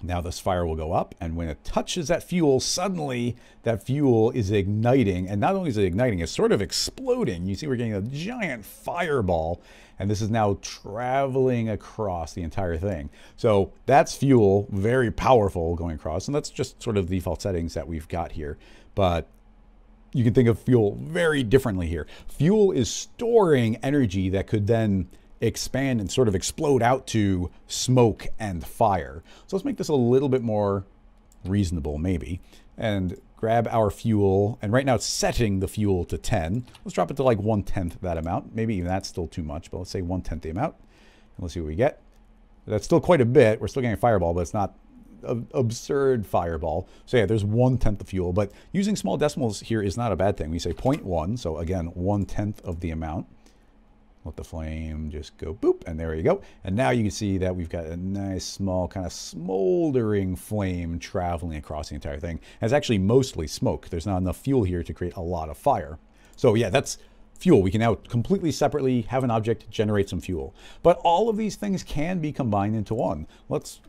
Now this fire will go up, and when it touches that fuel, suddenly that fuel is igniting, and not only is it igniting, it's sort of exploding. You see we're getting a giant fireball, and this is now traveling across the entire thing. So that's fuel, very powerful going across, and that's just sort of the default settings that we've got here. But you can think of fuel very differently here. Fuel is storing energy that could then expand and sort of explode out to smoke and fire. So let's make this a little bit more reasonable maybe, and grab our fuel, and right now it's setting the fuel to 10. Let's drop it to like 1/10 that amount. Maybe even that's still too much, but let's say 1/10 the amount, and let's see what we get. That's still quite a bit. We're still getting a fireball, but it's not an absurd fireball. So yeah, there's 1/10 of fuel, but using small decimals here is not a bad thing. We say 0.1, so again, 1/10 of the amount. Let the flame just go boop, and there you go. And now you can see that we've got a nice small kind of smoldering flame traveling across the entire thing. And it's actually mostly smoke. There's not enough fuel here to create a lot of fire. So yeah, that's fuel. We can now completely separately have an object generate some fuel. But all of these things can be combined into one. Let's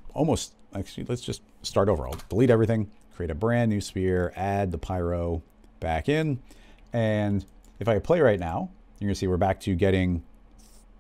just start over. I'll delete everything, create a brand new sphere, add the pyro back in. And if I play right now, you're going to see we're back to getting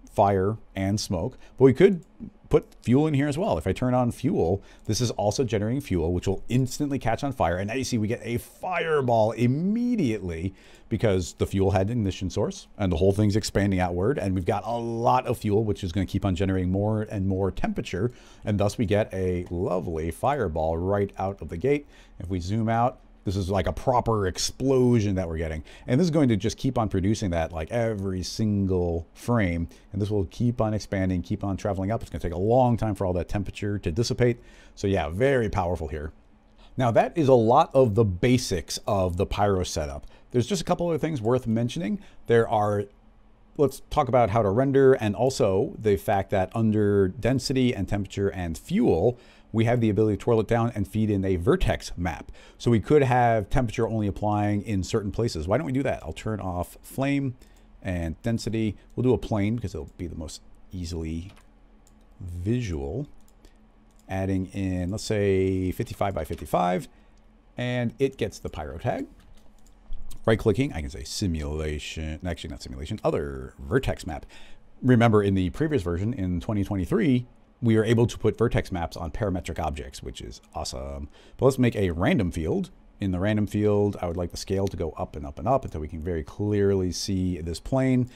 fire and smoke, but we could put fuel in here as well. If I turn on fuel, this is also generating fuel, which will instantly catch on fire. And now you see we get a fireball immediately because the fuel had an ignition source and the whole thing's expanding outward. And we've got a lot of fuel, which is going to keep on generating more and more temperature. And thus we get a lovely fireball right out of the gate. If we zoom out, this is like a proper explosion that we're getting. And this is going to just keep on producing that like every single frame. And this will keep on expanding, keep on traveling up. It's going to take a long time for all that temperature to dissipate. So yeah, very powerful here. Now that is a lot of the basics of the Pyro setup. There's just a couple other things worth mentioning. Let's talk about how to render, and also the fact that under density and temperature and fuel, we have the ability to twirl it down and feed in a vertex map. So we could have temperature only applying in certain places. Why don't we do that? I'll turn off flame and density. We'll do a plane because it'll be the most easily visual. Adding in, let's say 55 by 55, and it gets the pyro tag. Right-clicking, I can say simulation, actually not simulation, other vertex map. Remember in the previous version in 2023, we were able to put vertex maps on parametric objects, which is awesome. But let's make a random field. In the random field, I would like the scale to go up and up and up until we can very clearly see this plane.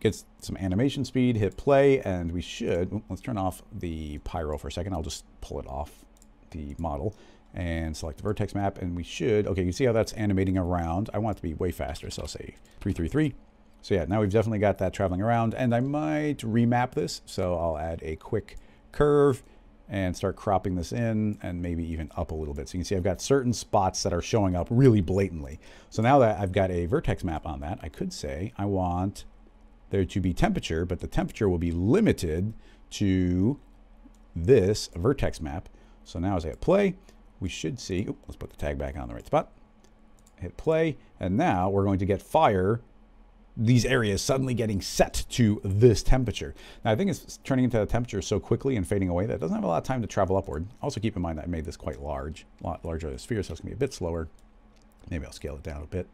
Gets some animation speed, hit play, and we should, let's turn off the pyro for a second. I'll just pull it off the model and select the vertex map, and we should, okay, you see how that's animating around. I want it to be way faster, so I'll say 333. So yeah, now we've definitely got that traveling around, and I might remap this. So I'll add a quick curve and start cropping this in and maybe even up a little bit. So you can see I've got certain spots that are showing up really blatantly. So now that I've got a vertex map on that, I could say I want there to be temperature, but the temperature will be limited to this vertex map. So now as I hit play, we should see, oops, let's put the tag back on the right spot, hit play, and now we're going to get fire, these areas suddenly getting set to this temperature. Now I think it's turning into the temperature so quickly and fading away that it doesn't have a lot of time to travel upward. Also keep in mind that I made this quite large, a lot larger than a sphere, so it's gonna be a bit slower. Maybe I'll scale it down a bit.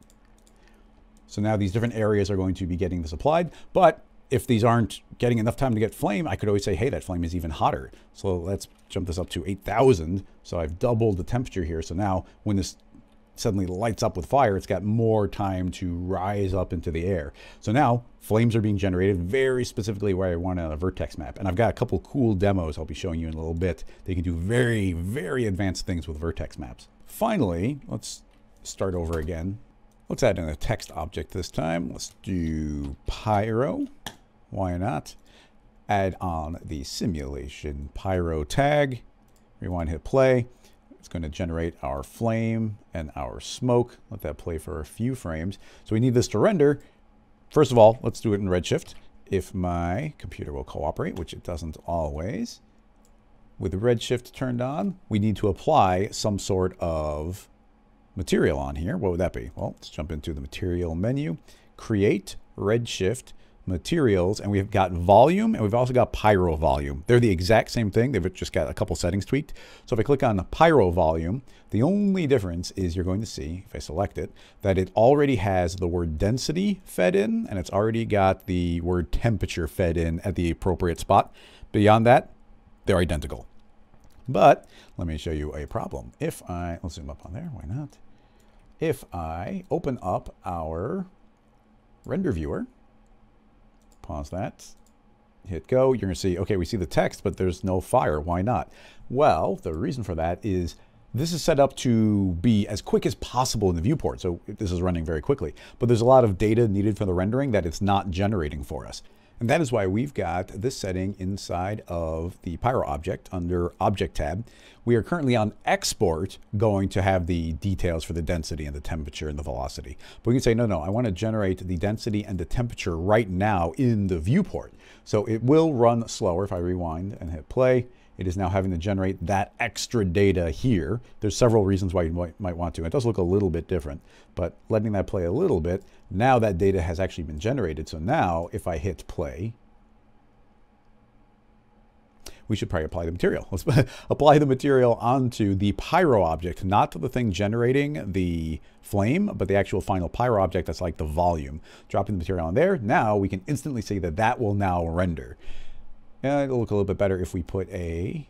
So now these different areas are going to be getting this applied, but if these aren't getting enough time to get flame, I could always say, hey, that flame is even hotter. So let's jump this up to 8,000. So I've doubled the temperature here. So now when this suddenly lights up with fire, it's got more time to rise up into the air. So now flames are being generated very specifically where I want on a vertex map. And I've got a couple cool demos I'll be showing you in a little bit. They can do very, very advanced things with vertex maps. Finally, let's start over again. Let's add in a text object this time. Let's do Pyro. Why not? Add on the simulation pyro tag. Rewind, hit play. It's going to generate our flame and our smoke. Let that play for a few frames. So we need this to render. First of all, let's do it in Redshift. If my computer will cooperate, which it doesn't always. With Redshift turned on, we need to apply some sort of material on here. What would that be? Well, let's jump into the material menu, create Redshift materials, and we've got volume, and we've also got pyro volume. They're the exact same thing. They've just got a couple settings tweaked. So if I click on the pyro volume, the only difference is you're going to see, if I select it, that it already has the word density fed in, and it's already got the word temperature fed in at the appropriate spot. Beyond that, they're identical. But let me show you a problem. If I, let's zoom up on there, why not? If I open up our render viewer, pause that, hit go, you're gonna see, okay, we see the text, but there's no fire, why not? Well, the reason for that is this is set up to be as quick as possible in the viewport, so this is running very quickly, but there's a lot of data needed for the rendering that it's not generating for us. And that is why we've got this setting inside of the Pyro object under Object tab. We are currently on Export going to have the details for the density and the temperature and the velocity. But we can say, no, no, I want to generate the density and the temperature right now in the viewport. So it will run slower. If I rewind and hit play, it is now having to generate that extra data here. There's several reasons why you might want to. It does look a little bit different, but letting that play a little bit, now that data has actually been generated. So now if I hit play, we should probably apply the material. Let's apply the material onto the pyro object, not to the thing generating the flame, but the actual final pyro object that's like the volume. Dropping the material on there, now we can instantly see that that will now render. And it'll look a little bit better if we put a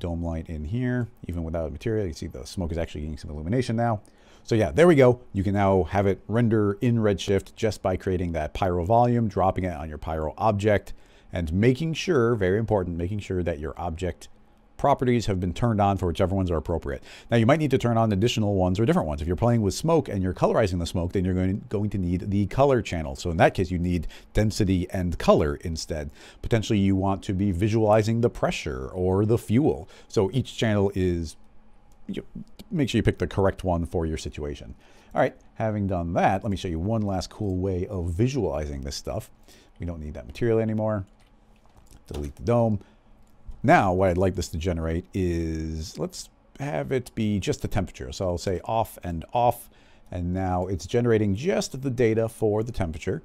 dome light in here. Even without material, you can see the smoke is actually getting some illumination now. So yeah, there we go. You can now have it render in Redshift just by creating that pyro volume, dropping it on your pyro object, and making sure, very important, making sure that your object properties have been turned on for whichever ones are appropriate. Now you might need to turn on additional ones or different ones. If you're playing with smoke and you're colorizing the smoke, then you're going to need the color channel. So in that case, you need density and color instead. Potentially you want to be visualizing the pressure or the fuel. So each channel is, make sure you pick the correct one for your situation. All right, having done that, let me show you one last cool way of visualizing this stuff. We don't need that material anymore. Delete the dome. Now, what I'd like this to generate is, let's have it be just the temperature. So I'll say off, and now it's generating just the data for the temperature.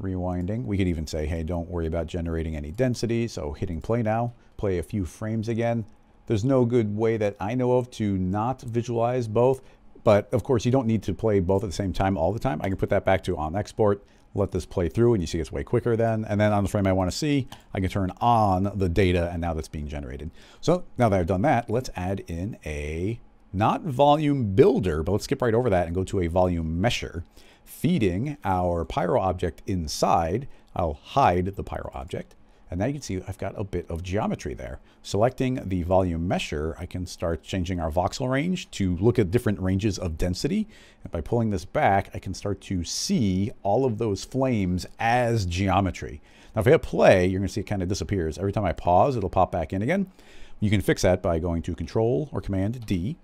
Rewinding, we could even say, hey, don't worry about generating any density. So hitting play now, play a few frames again. There's no good way that I know of to not visualize both, but of course you don't need to play both at the same time all the time. I can put that back to on export. Let this play through and you see it's way quicker then. And then on the frame I want to see, I can turn on the data and now that's being generated. So now that I've done that, let's add in a, not volume builder, but let's skip right over that and go to a volume mesher. Feeding our pyro object inside, I'll hide the pyro object. And now you can see I've got a bit of geometry there. Selecting the volume mesher, I can start changing our voxel range to look at different ranges of density. And by pulling this back, I can start to see all of those flames as geometry. Now, if I hit play, you're gonna see it kind of disappears. Every time I pause, it'll pop back in again. You can fix that by going to Control or Command D,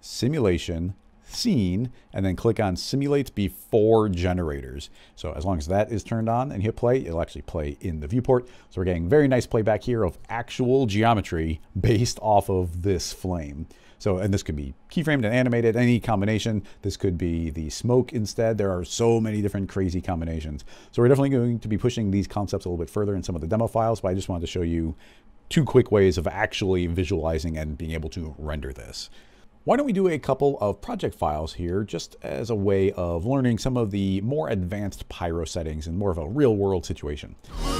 Simulation, Scene, and then click on Simulate Before Generators. So as long as that is turned on and hit play, it'll actually play in the viewport. So we're getting very nice playback here of actual geometry based off of this flame. So, and this could be keyframed and animated, any combination. This could be the smoke instead. There are so many different crazy combinations. So we're definitely going to be pushing these concepts a little bit further in some of the demo files, but I just wanted to show you two quick ways of actually visualizing and being able to render this. Why don't we do a couple of project files here just as a way of learning some of the more advanced Pyro settings and more of a real world situation. So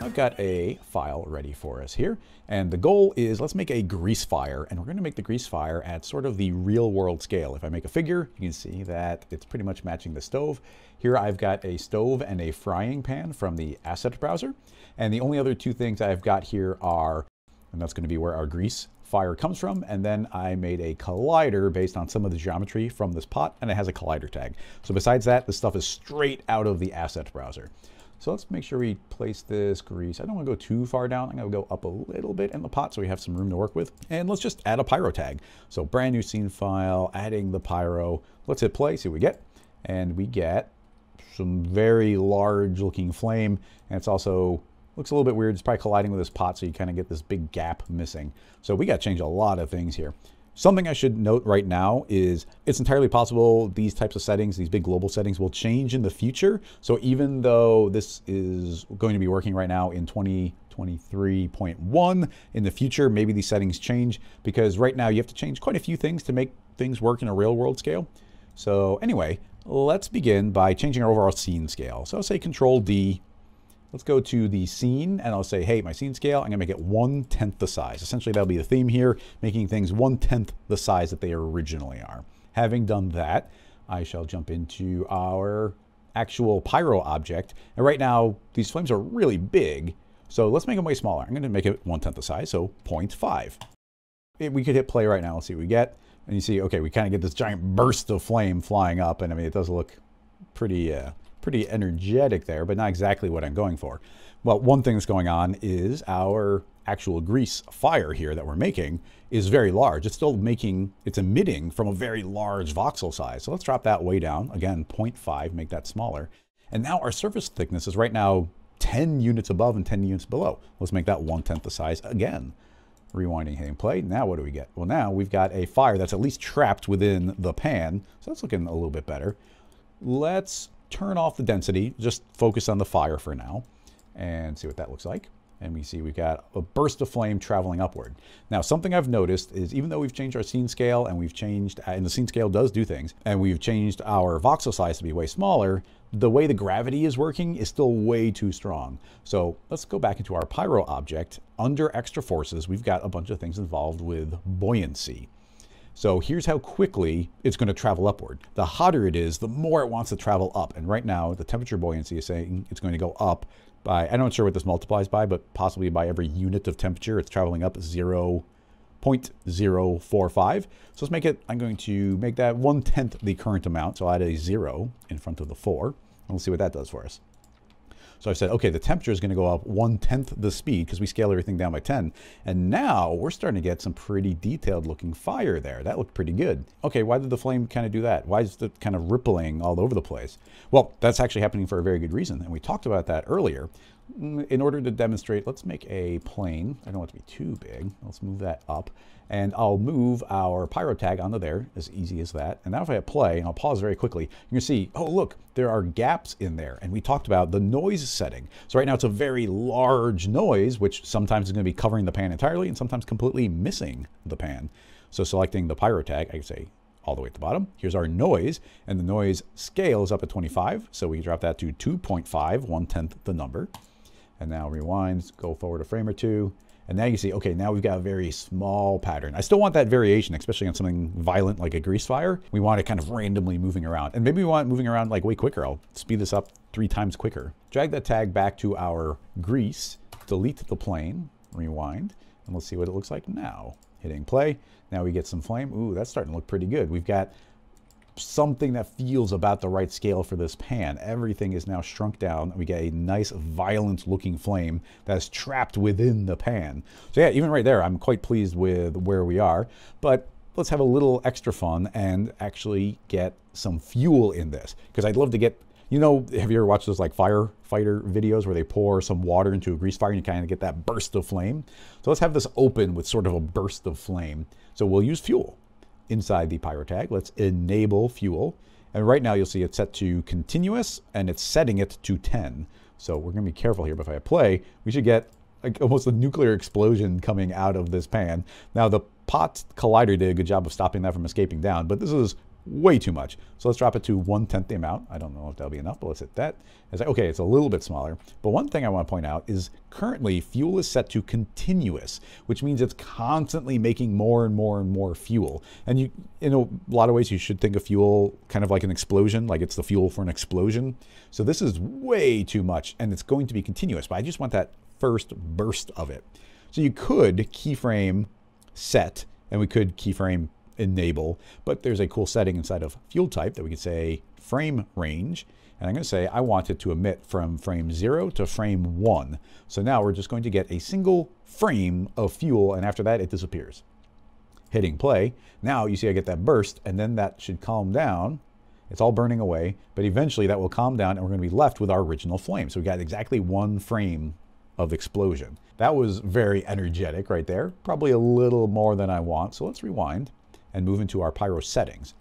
I've got a file ready for us here, and the goal is let's make a grease fire, and we're going to make the grease fire at sort of the real world scale. If I make a figure, you can see that it's pretty much matching the stove. Here I've got a stove and a frying pan from the asset browser, and the only other two things I've got here are, and that's going to be where our grease fire comes from. And then I made a collider based on some of the geometry from this pot, and it has a collider tag. So besides that, this stuff is straight out of the asset browser. So let's make sure we place this grease. I don't want to go too far down. I'm going to go up a little bit in the pot so we have some room to work with. And let's just add a pyro tag. So brand new scene file, adding the pyro. Let's hit play, see what we get. And we get some very large looking flame. And it's also looks a little bit weird. It's probably colliding with this pot, so you kind of get this big gap missing. So we got to change a lot of things here. Something I should note right now is it's entirely possible these types of settings, these big global settings, will change in the future. So even though this is going to be working right now in 2023.1, in the future, maybe these settings change, because right now you have to change quite a few things to make things work in a real world scale. So anyway, let's begin by changing our overall scene scale. So I'll say Control D. Let's go to the scene, and I'll say, hey, my scene scale, I'm gonna make it 1/10 the size. Essentially, that'll be the theme here, making things 1/10 the size that they originally are. Having done that, I shall jump into our actual pyro object. And right now, these flames are really big, so let's make them way smaller. I'm gonna make it 1/10 the size, so 0.5. We could hit play right now, let's see what we get. And you see, okay, we kind of get this giant burst of flame flying up, and I mean, it does look pretty, pretty energetic there, but not exactly what I'm going for. Well, one thing that's going on is our actual grease fire here that we're making is very large. It's still making, it's emitting from a very large voxel size. So let's drop that way down. Again, 0.5, make that smaller. And now our surface thickness is right now 10 units above and 10 units below. Let's make that 1/10 the size again. Rewinding, hitting play. Now what do we get? Well, now we've got a fire that's at least trapped within the pan. So that's looking a little bit better. Let's turn off the density, just focus on the fire for now, and see what that looks like. And we see we've got a burst of flame traveling upward. Now, something I've noticed is even though we've changed our scene scale, and we've changed, and the scene scale does do things, and we've changed our voxel size to be way smaller, the way the gravity is working is still way too strong. So let's go back into our pyro object. Under extra forces, we've got a bunch of things involved with buoyancy. So here's how quickly it's going to travel upward. The hotter it is, the more it wants to travel up. And right now, the temperature buoyancy is saying it's going to go up by, I'm not sure what this multiplies by, but possibly by every unit of temperature, it's traveling up 0.045. So let's make it, I'm going to make that 1/10 the current amount. So I'll add a 0 in front of the 4. And we'll see what that does for us. So I said, okay, the temperature is going to go up 1/10 the speed because we scale everything down by 10. And now we're starting to get some pretty detailed looking fire there. That looked pretty good. Okay, why did the flame kind of do that? Why is it kind of rippling all over the place? Well, that's actually happening for a very good reason. And we talked about that earlier. In order to demonstrate, let's make a plane. I don't want it to be too big. Let's move that up. And I'll move our pyro tag onto there, as easy as that. And now if I hit play, and I'll pause very quickly, you can see, oh look, there are gaps in there. And we talked about the noise setting. So right now it's a very large noise, which sometimes is going to be covering the pan entirely, and sometimes completely missing the pan. So selecting the pyro tag, I can say all the way at the bottom, here's our noise, and the noise scale is up at 25. So we drop that to 2.5, 1/10 the number. And now rewinds, go forward a frame or two. And now you see, okay, now we've got a very small pattern. I still want that variation, especially on something violent like a grease fire. We want it kind of randomly moving around. And maybe we want it moving around like way quicker. I'll speed this up 3 times quicker. Drag that tag back to our grease, delete the plane, rewind, and let's see what it looks like now. Hitting play. Now we get some flame. Ooh, that's starting to look pretty good. We've got something that feels about the right scale for this pan. Everything is now shrunk down. We get a nice violent looking flame that's trapped within the pan. So yeah, even right there, I'm quite pleased with where we are, but let's have a little extra fun and actually get some fuel in this, because I'd love to get, you know, have you ever watched those like firefighter videos where they pour some water into a grease fire and you kind of get that burst of flame? So let's have this open with sort of a burst of flame. So we'll use fuel. Inside the pyro tag, let's enable fuel. And right now you'll see it's set to continuous and it's setting it to 10. So we're gonna be careful here, but if I play, we should get like almost a nuclear explosion coming out of this pan. Now the pot collider did a good job of stopping that from escaping down, but this is way too much. So let's drop it to 1/10 the amount. I don't know if that'll be enough, but let's hit that. It's like, okay, it's a little bit smaller. But one thing I want to point out is currently fuel is set to continuous, which means it's constantly making more and more and more fuel. And you, in a lot of ways, you should think of fuel kind of like an explosion, like it's the fuel for an explosion. So this is way too much, and it's going to be continuous, but I just want that first burst of it. So you could keyframe set, and we could keyframe enable, but there's a cool setting inside of fuel type that we can say frame range. And I'm going to say I want it to emit from frame 0 to frame 1. So now we're just going to get a single frame of fuel, and after that it disappears. Hitting play. Now you see I get that burst, and then that should calm down. It's all burning away, but eventually that will calm down and we're going to be left with our original flame. So we got exactly one frame of explosion. That was very energetic right there. Probably a little more than I want. So let's rewind and move into our pyro settings.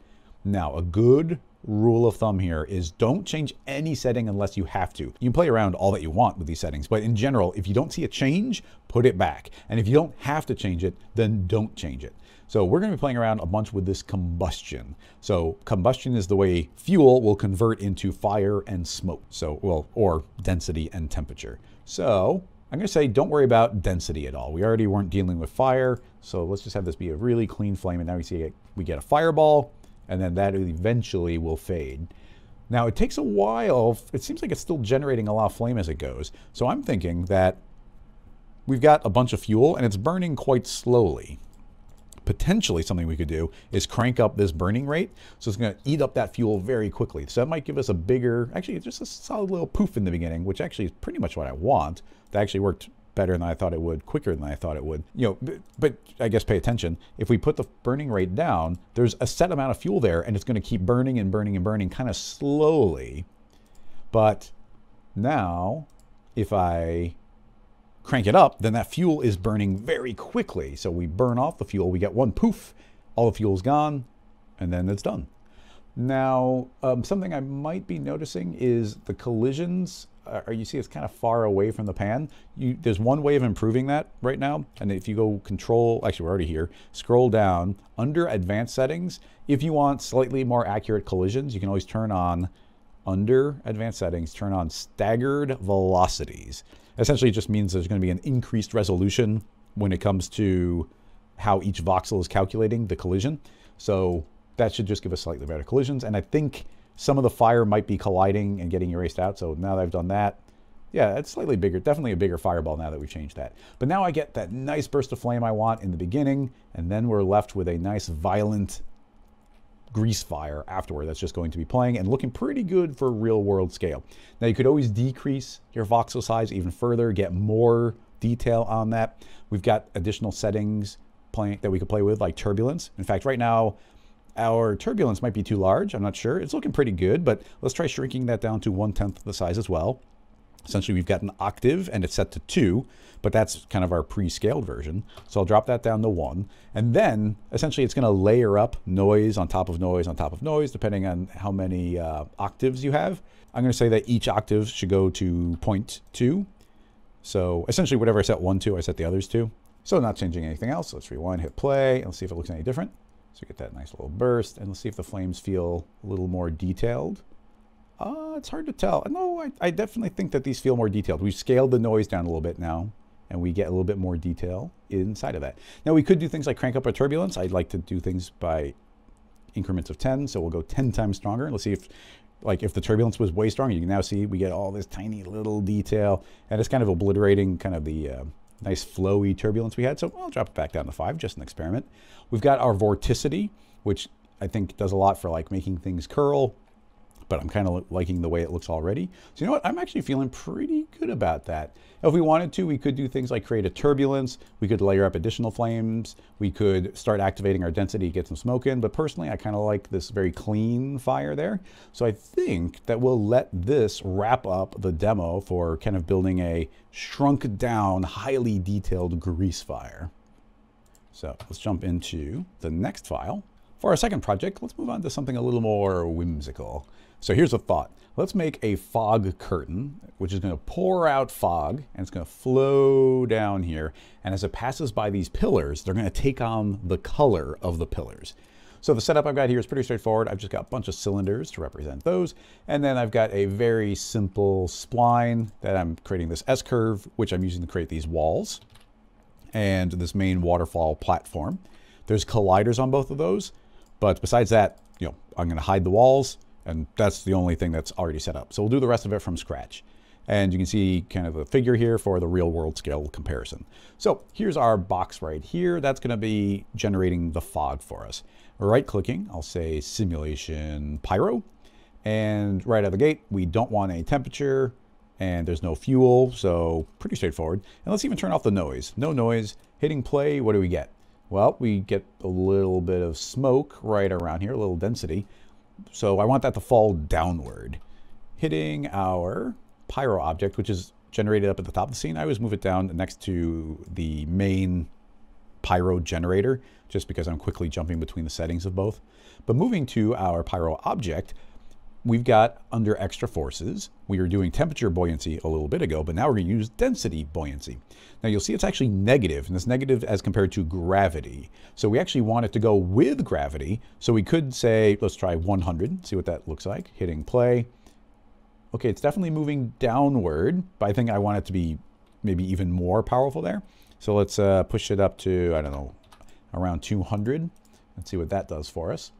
Now, a good rule of thumb here is don't change any setting unless you have to. You can play around all that you want with these settings, but in general, if you don't see a change, put it back. And if you don't have to change it, then don't change it. So we're going to be playing around a bunch with this combustion. So combustion is the way fuel will convert into fire and smoke. So, well, or density and temperature. So I'm going to say don't worry about density at all. We already weren't dealing with fire. So let's just have this be a really clean flame. And now we see we get a fireball, and then that eventually will fade. Now it takes a while. It seems like it's still generating a lot of flame as it goes. So I'm thinking that we've got a bunch of fuel and it's burning quite slowly. Potentially something we could do is crank up this burning rate. So it's going to eat up that fuel very quickly. So that might give us a bigger, actually just a solid little poof in the beginning, which actually is pretty much what I want. That actually worked better than I thought it would, quicker than I thought it would. You know, but I guess pay attention. If we put the burning rate down, there's a set amount of fuel there and it's going to keep burning and burning and burning kind of slowly. But now if I crank it up, then that fuel is burning very quickly. So we burn off the fuel, we get one poof, all the fuel's gone, and then it's done. Now, something I might be noticing is the collisions, or you see it's kind of far away from the pan. There's one way of improving that right now, and if you go control, actually we're already here, scroll down, under advanced settings, if you want slightly more accurate collisions, you can always turn on under advanced settings, turn on staggered velocities. Essentially, it just means there's going to be an increased resolution when it comes to how each voxel is calculating the collision. So that should just give us slightly better collisions. And I think some of the fire might be colliding and getting erased out. So now that I've done that, yeah, it's slightly bigger, definitely a bigger fireball now that we've changed that. But now I get that nice burst of flame I want in the beginning, and then we're left with a nice violent grease fire afterward that's just going to be playing and looking pretty good for real world scale. Now you could always decrease your voxel size even further, get more detail on that. We've got additional settings that we could play with, like turbulence. In fact, right now our turbulence might be too large, I'm not sure. It's looking pretty good, but let's try shrinking that down to 1/10 the size as well. Essentially we've got an octave and it's set to 2, but that's kind of our pre-scaled version. So I'll drop that down to 1. And then essentially it's going to layer up noise on top of noise on top of noise, depending on how many octaves you have. I'm going to say that each octave should go to 0.2. So essentially whatever I set 1 to, I set the others to. So not changing anything else. Let's rewind, hit play, and let's see if it looks any different. So get that nice little burst, and let's see if the flames feel a little more detailed. It's hard to tell. No, I definitely think that these feel more detailed. We've scaled the noise down a little bit now, and we get a little bit more detail inside of that. Now, we could do things like crank up our turbulence. I'd like to do things by increments of 10, so we'll go 10 times stronger. Let's see if the turbulence was way strong. You can now see we get all this tiny little detail, and it's kind of obliterating kind of the nice flowy turbulence we had. So I'll drop it back down to 5, just an experiment. We've got our vorticity, which I think does a lot for like making things curl, but I'm kind of liking the way it looks already. So you know what? I'm actually feeling pretty good about that. If we wanted to, we could do things like create a turbulence. We could layer up additional flames. We could start activating our density, get some smoke in. But personally, I kind of like this very clean fire there. So I think that we'll let this wrap up the demo for kind of building a shrunk down, highly detailed grease fire. So let's jump into the next file. For our second project, let's move on to something a little more whimsical. So here's a thought. Let's make a fog curtain, which is going to pour out fog, and it's going to flow down here. And as it passes by these pillars, they're going to take on the color of the pillars. So the setup I've got here is pretty straightforward. I've just got a bunch of cylinders to represent those. And then I've got a very simple spline that I'm creating this S-curve, which I'm using to create these walls and this main waterfall platform. There's colliders on both of those. But besides that, you know, I'm going to hide the walls. And that's the only thing that's already set up. So we'll do the rest of it from scratch. And you can see kind of a figure here for the real world scale comparison. So here's our box right here. That's going to be generating the fog for us. Right clicking, I'll say simulation pyro. And right out of the gate, we don't want any temperature and there's no fuel. So pretty straightforward. And let's even turn off the noise. No noise, hitting play. What do we get? Well, we get a little bit of smoke right around here, a little density. So I want that to fall downward. Hitting our pyro object, which is generated up at the top of the scene. I always move it down next to the main pyro generator, just because I'm quickly jumping between the settings of both. But moving to our pyro object, we've got under extra forces. We were doing temperature buoyancy a little bit ago, but now we're going to use density buoyancy. Now you'll see it's actually negative, and it's negative as compared to gravity. So we actually want it to go with gravity. So we could say, let's try 100, see what that looks like. Hitting play. Okay, it's definitely moving downward, but I think I want it to be maybe even more powerful there. So let's push it up to, I don't know, around 200 and see what that does for us.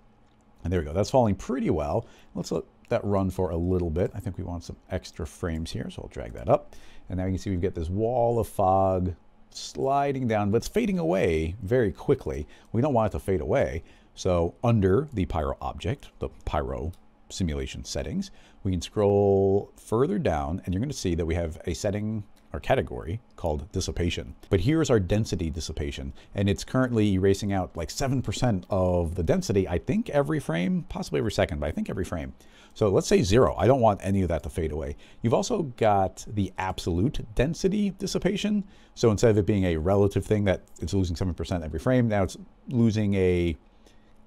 And there we go, that's falling pretty well. Let's let that run for a little bit. I think we want some extra frames here, so I'll drag that up. And now you can see we've got this wall of fog sliding down, but it's fading away very quickly. We don't want it to fade away. So under the pyro object, the pyro simulation settings, we can scroll further down and you're going to see that we have a setting or category called dissipation. But here's our density dissipation, and it's currently erasing out like 7% of the density, I think every frame, possibly every second, but I think every frame. So let's say 0. I don't want any of that to fade away. You've also got the absolute density dissipation. So instead of it being a relative thing that it's losing 7% every frame, now it's losing a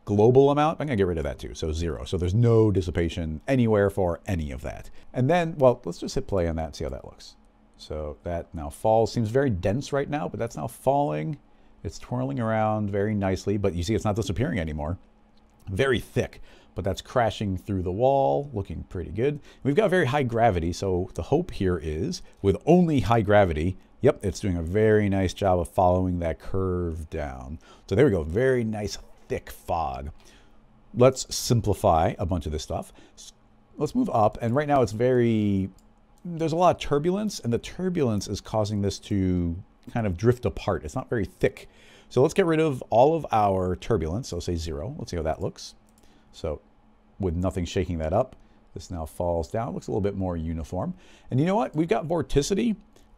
global amount. I'm going to get rid of that too. So 0. So there's no dissipation anywhere for any of that. And then, well, let's just hit play on that and see how that looks. So that now falls. Seems very dense right now, but that's now falling. It's twirling around very nicely, but you see it's not disappearing anymore. Very thick, but that's crashing through the wall, looking pretty good. We've got very high gravity, so the hope here is with only high gravity, yep, it's doing a very nice job of following that curve down. So there we go, very nice thick fog. Let's simplify a bunch of this stuff. Let's move up, and right now it's very... there's a lot of turbulence, and the turbulence is causing this to kind of drift apart. It's not very thick. So let's get rid of all of our turbulence. So say 0. Let's see how that looks. So with nothing shaking that up, this now falls down. It looks a little bit more uniform. And you know what? We've got vorticity,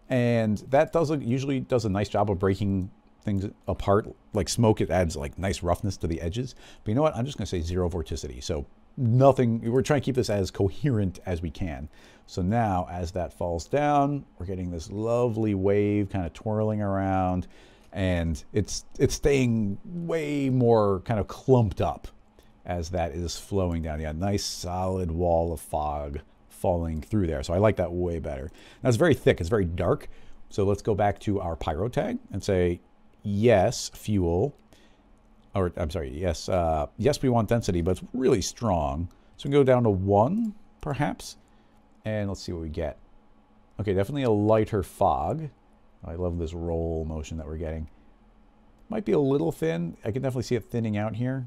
and that usually does a nice job of breaking things apart. Like smoke, it adds like nice roughness to the edges. But you know what? I'm just going to say 0 vorticity. So nothing, we're trying to keep this as coherent as we can. So now as that falls down, we're getting this lovely wave kind of twirling around, and it's staying way more kind of clumped up as that is flowing down. Yeah, nice solid wall of fog falling through there. So I like that way better. Now it's very thick, it's very dark. So let's go back to our pyro tag and say, yes, fuel. Or, I'm sorry, yes, yes, we want density, but it's really strong. So we can go down to 1, perhaps, and let's see what we get. Okay, definitely a lighter fog. I love this roll motion that we're getting. Might be a little thin. I can definitely see it thinning out here.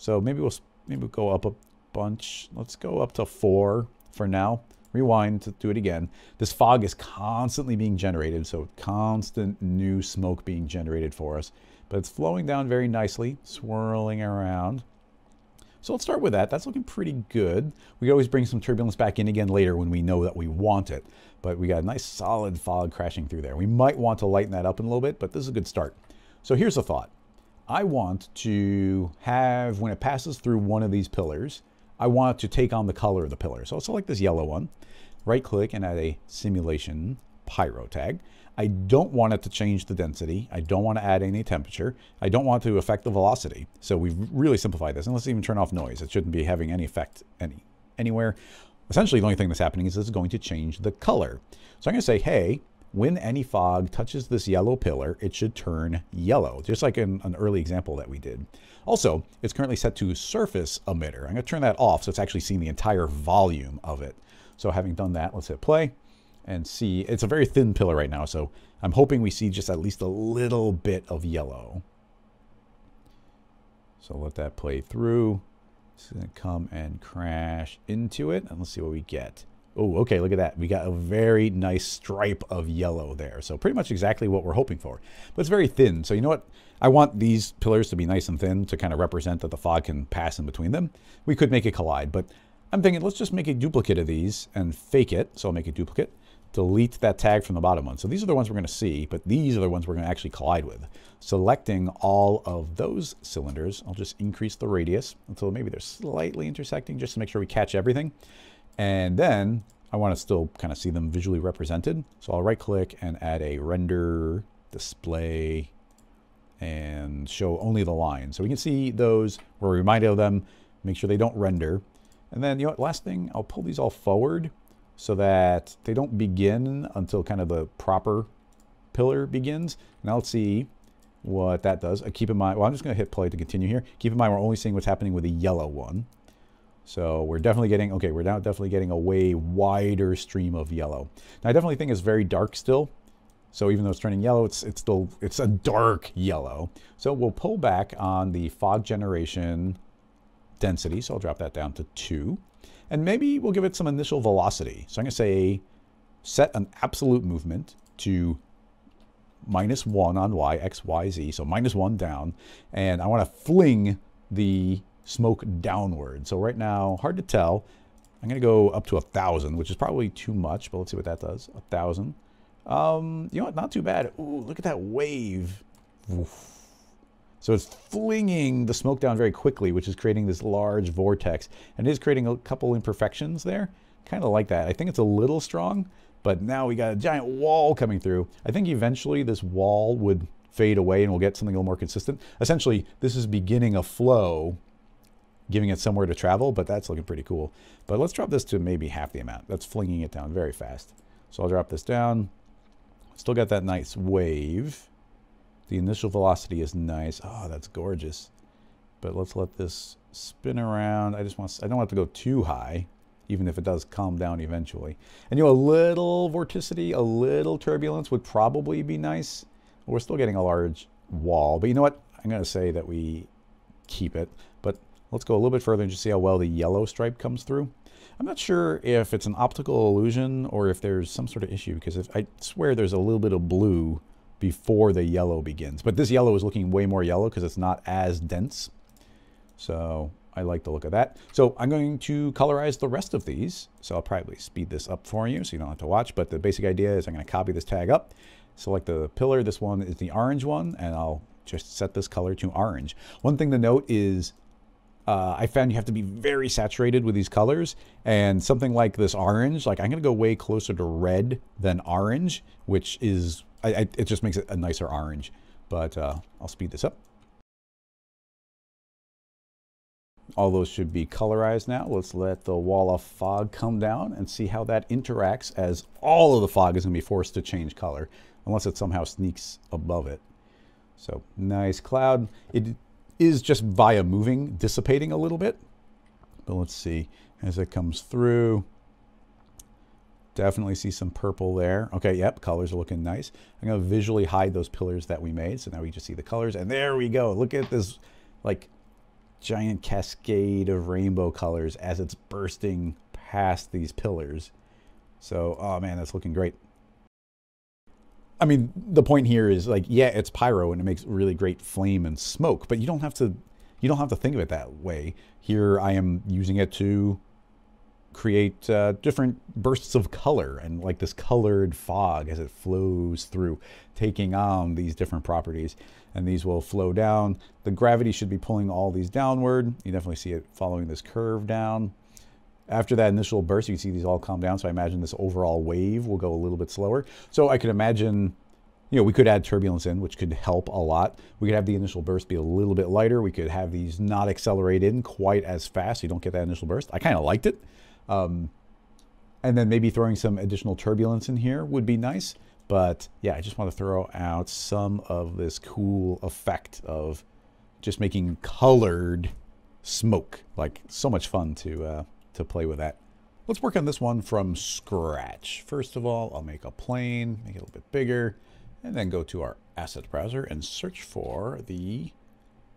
So maybe we'll go up a bunch. Let's go up to 4 for now. Rewind to do it again. This fog is constantly being generated, so constant new smoke being generated for us. But it's flowing down very nicely, swirling around. So let's start with that. That's looking pretty good. We always bring some turbulence back in again later when we know that we want it. But we got a nice solid fog crashing through there. We might want to lighten that up in a little bit, but this is a good start. So here's a thought. I want to have, when it passes through one of these pillars, I want to take on the color of the pillar. So I'll select this yellow one, right click and add a simulation pyro tag. I don't want it to change the density. I don't want to add any temperature. I don't want to affect the velocity. So we've really simplified this. And let's even turn off noise. It shouldn't be having any effect anywhere. Essentially, the only thing that's happening is it's going to change the color. So I'm going to say, hey, when any fog touches this yellow pillar, it should turn yellow, just like in an early example that we did. Also, it's currently set to surface emitter. I'm going to turn that off so it's actually seeing the entire volume of it. So having done that, let's hit play. And see, it's a very thin pillar right now, so I'm hoping we see just at least a little bit of yellow. So let that play through. It's going to come and crash into it, and let's see what we get. Oh, okay, look at that. We got a very nice stripe of yellow there. So pretty much exactly what we're hoping for. But it's very thin. So you know what? I want these pillars to be nice and thin to kind of represent that the fog can pass in between them. We could make it collide, but I'm thinking let's just make a duplicate of these and fake it. So I'll make a duplicate. Delete that tag from the bottom one. So these are the ones we're going to see, but these are the ones we're going to actually collide with. Selecting all of those cylinders, I'll just increase the radius until maybe they're slightly intersecting just to make sure we catch everything. And then I want to still kind of see them visually represented. So I'll right click and add a render display and show only the line. So we can see those, we're reminded of them, make sure they don't render. And then, you know what, last thing, I'll pull these all forward so that they don't begin until kind of the proper pillar begins. Now let's see what that does. Keep in mind, well, I'm just going to hit play to continue here. Keep in mind, we're only seeing what's happening with the yellow one. So we're definitely getting, okay, we're now definitely getting a way wider stream of yellow. Now I definitely think it's very dark still. So even though it's turning yellow, it's still, it's a dark yellow. So we'll pull back on the fog generation density. So I'll drop that down to 2. And maybe we'll give it some initial velocity. So I'm gonna say, set an absolute movement to -1 on Y, X, Y, Z. So -1 down. And I wanna fling the smoke downward. So right now, hard to tell. I'm gonna go up to 1,000, which is probably too much, but let's see what that does. 1,000. You know what? Not too bad. Ooh, look at that wave. Oof. So it's flinging the smoke down very quickly, which is creating this large vortex, and it is creating a couple imperfections there. Kind of like that. I think it's a little strong, but now we got a giant wall coming through. I think eventually this wall would fade away, and we'll get something a little more consistent. Essentially, this is beginning a flow, giving it somewhere to travel, but that's looking pretty cool. But let's drop this to maybe half the amount. That's flinging it down very fast. So I'll drop this down. Still got that nice wave. The initial velocity is nice. Oh, that's gorgeous. But let's let this spin around. I just want to, I don't have to go too high, even if it does calm down eventually. And you know, a little vorticity, a little turbulence would probably be nice. We're still getting a large wall, but you know what? I'm going to say that we keep it, but let's go a little bit further and just see how well the yellow stripe comes through. I'm not sure if it's an optical illusion or if there's some sort of issue, because if, I swear there's a little bit of blue before the yellow begins. But this yellow is looking way more yellow because it's not as dense. So I like the look of that. So I'm going to colorize the rest of these. So I'll probably speed this up for you so you don't have to watch. But the basic idea is I'm going to copy this tag up, select the pillar. This one is the orange one, and I'll just set this color to orange. One thing to note is I found you have to be very saturated with these colors, and something like this orange, like I'm going to go way closer to red than orange, which is, it just makes it a nicer orange, but I'll speed this up. All those should be colorized now. Let's let the wall of fog come down and see how that interacts, as all of the fog is going to be forced to change color, unless it somehow sneaks above it. So nice cloud. It is just via moving, dissipating a little bit. But let's see, as it comes through, definitely see some purple there. Okay, yep, colors are looking nice. I'm gonna visually hide those pillars that we made, so now we just see the colors, and there we go. Look at this, like, giant cascade of rainbow colors as it's bursting past these pillars. So, oh man, that's looking great. I mean, the point here is, like, yeah, it's Pyro and it makes really great flame and smoke, but you don't have to think of it that way. Here I am using it to create different bursts of color, and like this colored fog as it flows through, taking on these different properties, and these will flow down. The gravity should be pulling all these downward. You definitely see it following this curve down. After that initial burst, you can see these all calm down. So I imagine this overall wave will go a little bit slower. So I could imagine, you know, we could add turbulence in, which could help a lot. We could have the initial burst be a little bit lighter. We could have these not accelerate in quite as fast, so you don't get that initial burst. I kind of liked it. And then maybe throwing some additional turbulence in here would be nice. But yeah, I just want to throw out some of this cool effect of just making colored smoke. Like, so much fun to play with that. Let's work on this one from scratch. First of all, I'll make a plane, make it a little bit bigger, and then go to our asset browser and search for the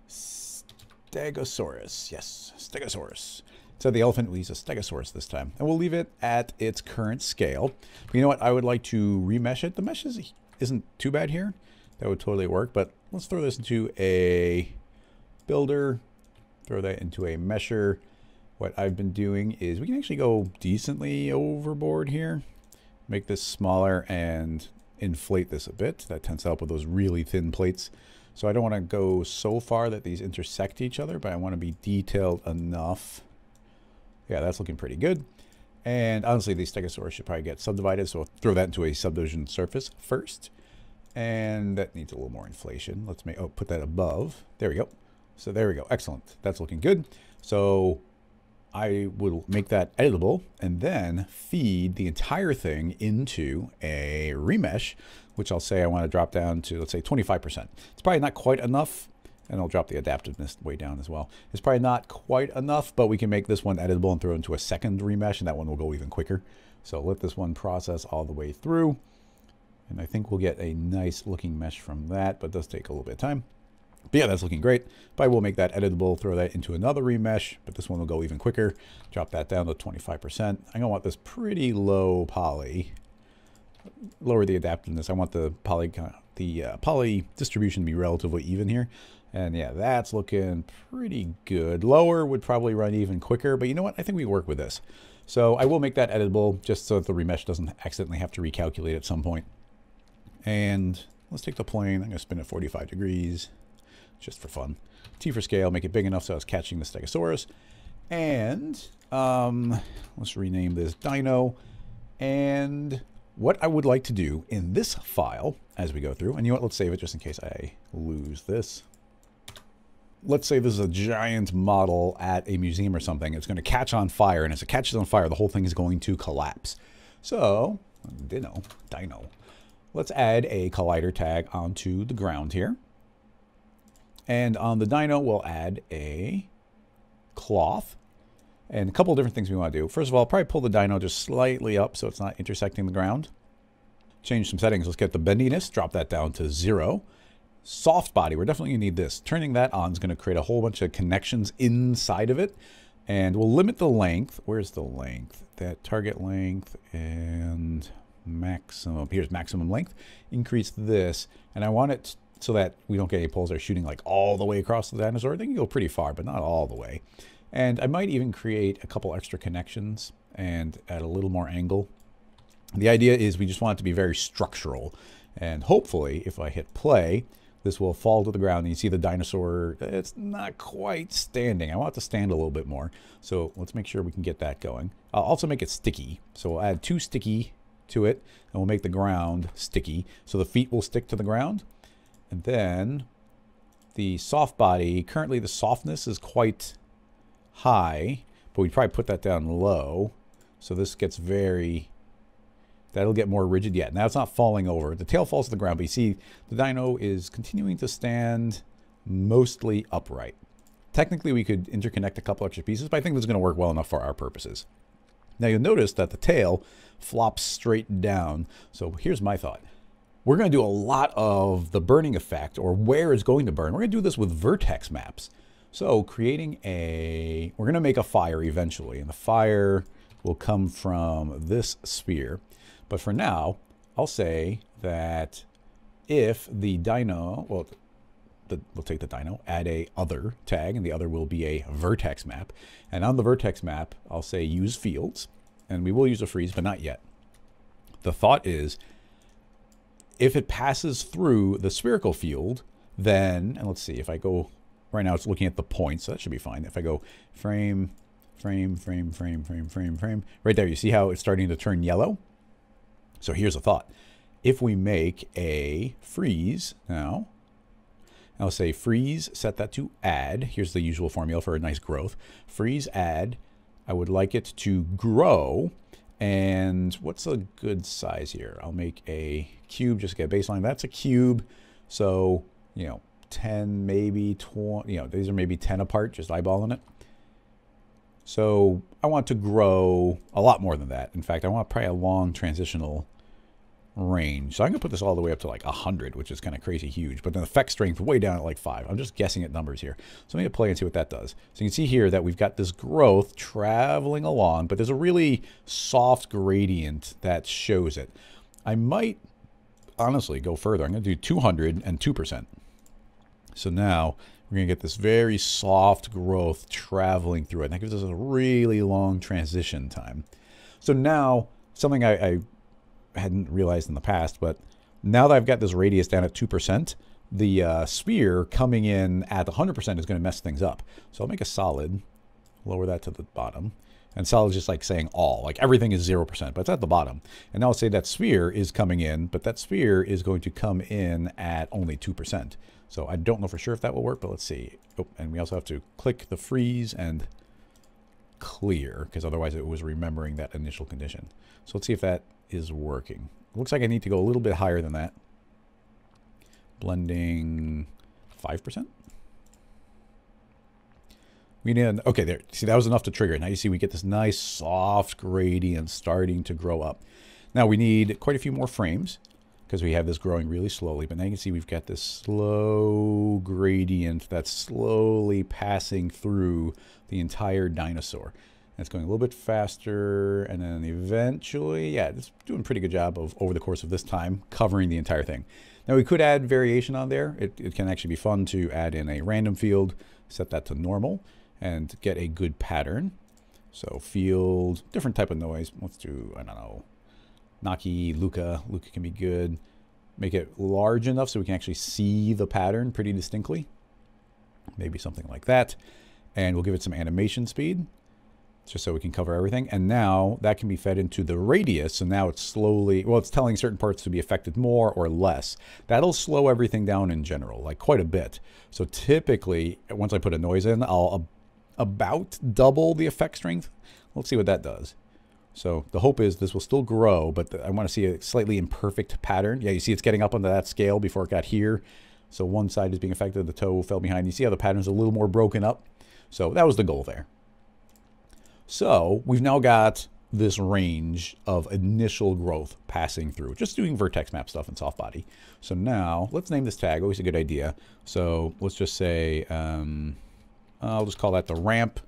Stegosaurus. Yes, Stegosaurus. So the elephant will use a stegosaurus this time. And we'll leave it at its current scale. But you know what? I would like to remesh it. The mesh isn't too bad here. That would totally work. But let's throw this into a builder. Throw that into a mesher. What I've been doing is we can actually go decently overboard here. Make this smaller and inflate this a bit. That tends to help with those really thin plates. So I don't want to go so far that these intersect each other, but I want to be detailed enough. Yeah, that's looking pretty good. And honestly, these stegosaurs should probably get subdivided. So I'll throw that into a subdivision surface first. And that needs a little more inflation. Let's make, oh, put that above. There we go. So there we go. Excellent. That's looking good. So I will make that editable and then feed the entire thing into a remesh, which I'll say I want to drop down to, let's say 25%. It's probably not quite enough. And I'll drop the adaptiveness way down as well. It's probably not quite enough, but we can make this one editable and throw into a second remesh, and that one will go even quicker. So let this one process all the way through. And I think we'll get a nice looking mesh from that, but it does take a little bit of time. But yeah, that's looking great. But I will make that editable, throw that into another remesh, but this one will go even quicker. Drop that down to 25%. I'm going to want this pretty low poly. Lower the adaptiveness. I want the poly distribution to be relatively even here. And yeah, that's looking pretty good. Lower would probably run even quicker, but you know what? I think we work with this. So I will make that editable just so that the remesh doesn't accidentally have to recalculate at some point. And let's take the plane. I'm going to spin it 45 degrees. Just for fun. T for scale, make it big enough so I was catching the stegosaurus. And let's rename this dino. And what I would like to do in this file as we go through, and you know what, let's save it just in case I lose this. Let's say this is a giant model at a museum or something. It's going to catch on fire, and as it catches on fire, the whole thing is going to collapse. So, dino. Let's add a collider tag onto the ground here. And on the dino, we'll add a cloth and a couple of different things we want to do. First of all, I'll probably pull the dino just slightly up so it's not intersecting the ground. Change some settings. Let's get the bendiness. Drop that down to 0. Soft body. We're definitely going to need this. Turning that on is going to create a whole bunch of connections inside of it. And we'll limit the length. Where's the length? That target length and maximum. Here's maximum length. Increase this. And I want it so that we don't get any poles that are shooting like all the way across the dinosaur. They can go pretty far, but not all the way. And I might even create a couple extra connections and add a little more angle. The idea is we just want it to be very structural. And hopefully, if I hit play, this will fall to the ground. And you see the dinosaur, it's not quite standing. I want it to stand a little bit more. So let's make sure we can get that going. I'll also make it sticky. So we'll add two sticky to it. And we'll make the ground sticky. So the feet will stick to the ground. And then the soft body, currently the softness is quite high, but we'd probably put that down low. So this gets very, that'll get more rigid yet. Now it's not falling over. The tail falls to the ground, but you see the dino is continuing to stand mostly upright. Technically, we could interconnect a couple extra pieces, but I think this is going to work well enough for our purposes. Now you'll notice that the tail flops straight down. So here's my thought. We're going to do a lot of the burning effect, or where it's going to burn. We're going to do this with vertex maps. So creating a, we're going to make a fire eventually, and the fire will come from this sphere. But for now, I'll say that if the dino, well, we'll take the dino, add a other tag, and the other will be a vertex map. And on the vertex map, I'll say use fields, and we will use a freeze, but not yet. The thought is, if it passes through the spherical field, then, and let's see, if I go, right now it's looking at the point, so that should be fine. If I go frame, frame, frame, frame, frame, frame, frame, right there, you see how it's starting to turn yellow? So here's a thought. If we make a freeze now, I'll say freeze, set that to add. Here's the usual formula for a nice growth. Freeze, add, I would like it to grow. And what's a good size here? I'll make a cube, just get a baseline. That's a cube. So, you know, 10, maybe 20, you know, these are maybe 10 apart, just eyeballing it. So I want to grow a lot more than that. In fact, I want probably a long transitional range. So I'm going to put this all the way up to like 100, which is kind of crazy huge. But then effect strength way down at like 5. I'm just guessing at numbers here. So I'm going to play and see what that does. So you can see here that we've got this growth traveling along, but there's a really soft gradient that shows it. I might honestly go further. I'm going to do 202%. So now we're going to get this very soft growth traveling through it. And that gives us a really long transition time. So now something I hadn't realized in the past, but now that I've got this radius down at 2%, the sphere coming in at 100% is going to mess things up. So I'll make a solid, lower that to the bottom. And solid is just like saying all, like everything is 0%, but it's at the bottom. And now I'll say that sphere is coming in, but that sphere is going to come in at only 2%. So I don't know for sure if that will work, but let's see. Oh, and we also have to click the freeze and clear, because otherwise it was remembering that initial condition. So let's see if that is working. It looks like I need to go a little bit higher than that. Blending 5%. We need an, okay, there. See, that was enough to trigger. Now you see we get this nice soft gradient starting to grow up. Now we need quite a few more frames because we have this growing really slowly. But now you can see we've got this slow gradient that's slowly passing through the entire dinosaur. It's going a little bit faster, and then eventually, yeah, it's doing a pretty good job of, over the course of this time, covering the entire thing. Now, we could add variation on there. It can actually be fun to add in a random field, set that to normal, and get a good pattern. So field, different type of noise. Let's do, I don't know, Naki, Luca. Luca can be good. Make it large enough so we can actually see the pattern pretty distinctly. Maybe something like that. And we'll give it some animation speed, just so we can cover everything. And now that can be fed into the radius. So now it's slowly, well, it's telling certain parts to be affected more or less. That'll slow everything down in general, like quite a bit. So typically, once I put a noise in, I'll about double the effect strength. Let's see what that does. So the hope is this will still grow, but I want to see a slightly imperfect pattern. Yeah, you see it's getting up onto that scale before it got here. So one side is being affected, the toe fell behind. You see how the pattern's a little more broken up? So that was the goal there. So we've now got this range of initial growth passing through, just doing vertex map stuff in soft body. So now let's name this tag, always a good idea. So let's just say, I'll just call that the ramp.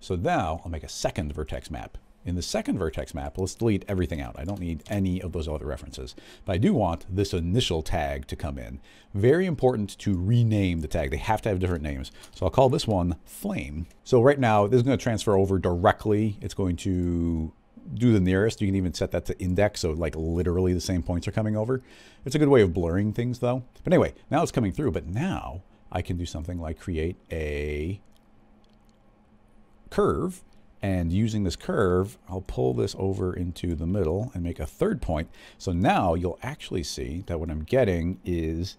So now I'll make a second vertex map. In the second vertex map, let's delete everything out. I don't need any of those other references, but I do want this initial tag to come in. Very important to rename the tag. They have to have different names. So I'll call this one flame. So right now, this is going to transfer over directly. It's going to do the nearest. You can even set that to index, so like literally the same points are coming over. It's a good way of blurring things though. But anyway, now it's coming through, but now I can do something like create a curve. And using this curve, I'll pull this over into the middle and make a third point. So now you'll actually see that what I'm getting is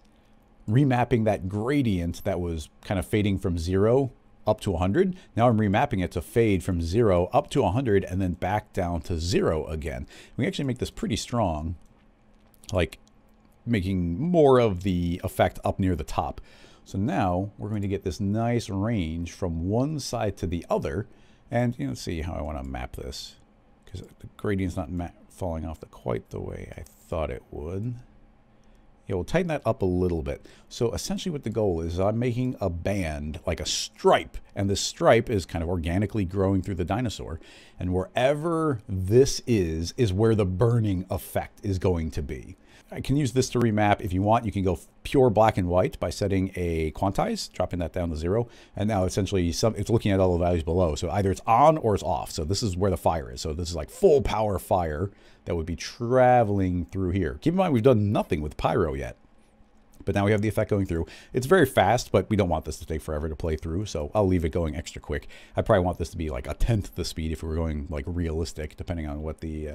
remapping that gradient that was kind of fading from 0 up to 100. Now I'm remapping it to fade from 0 up to 100 and then back down to 0 again. We actually make this pretty strong, like making more of the effect up near the top. So now we're going to get this nice range from one side to the other. And you know, let's see how I want to map this, because the gradient's not falling off quite the way I thought it would. Yeah, we'll tighten that up a little bit. So essentially what the goal is, I'm making a band, like a stripe, and this stripe is kind of organically growing through the dinosaur. And wherever this is where the burning effect is going to be. I can use this to remap. If you want, you can go pure black and white by setting a quantize, dropping that down to 0. And now essentially it's looking at all the values below. So either it's on or it's off. So this is where the fire is. So this is like full power fire that would be traveling through here. Keep in mind, we've done nothing with Pyro yet, but now we have the effect going through. It's very fast, but we don't want this to take forever to play through. So I'll leave it going extra quick. I probably want this to be like 1/10 the speed if we were going like realistic, depending on what the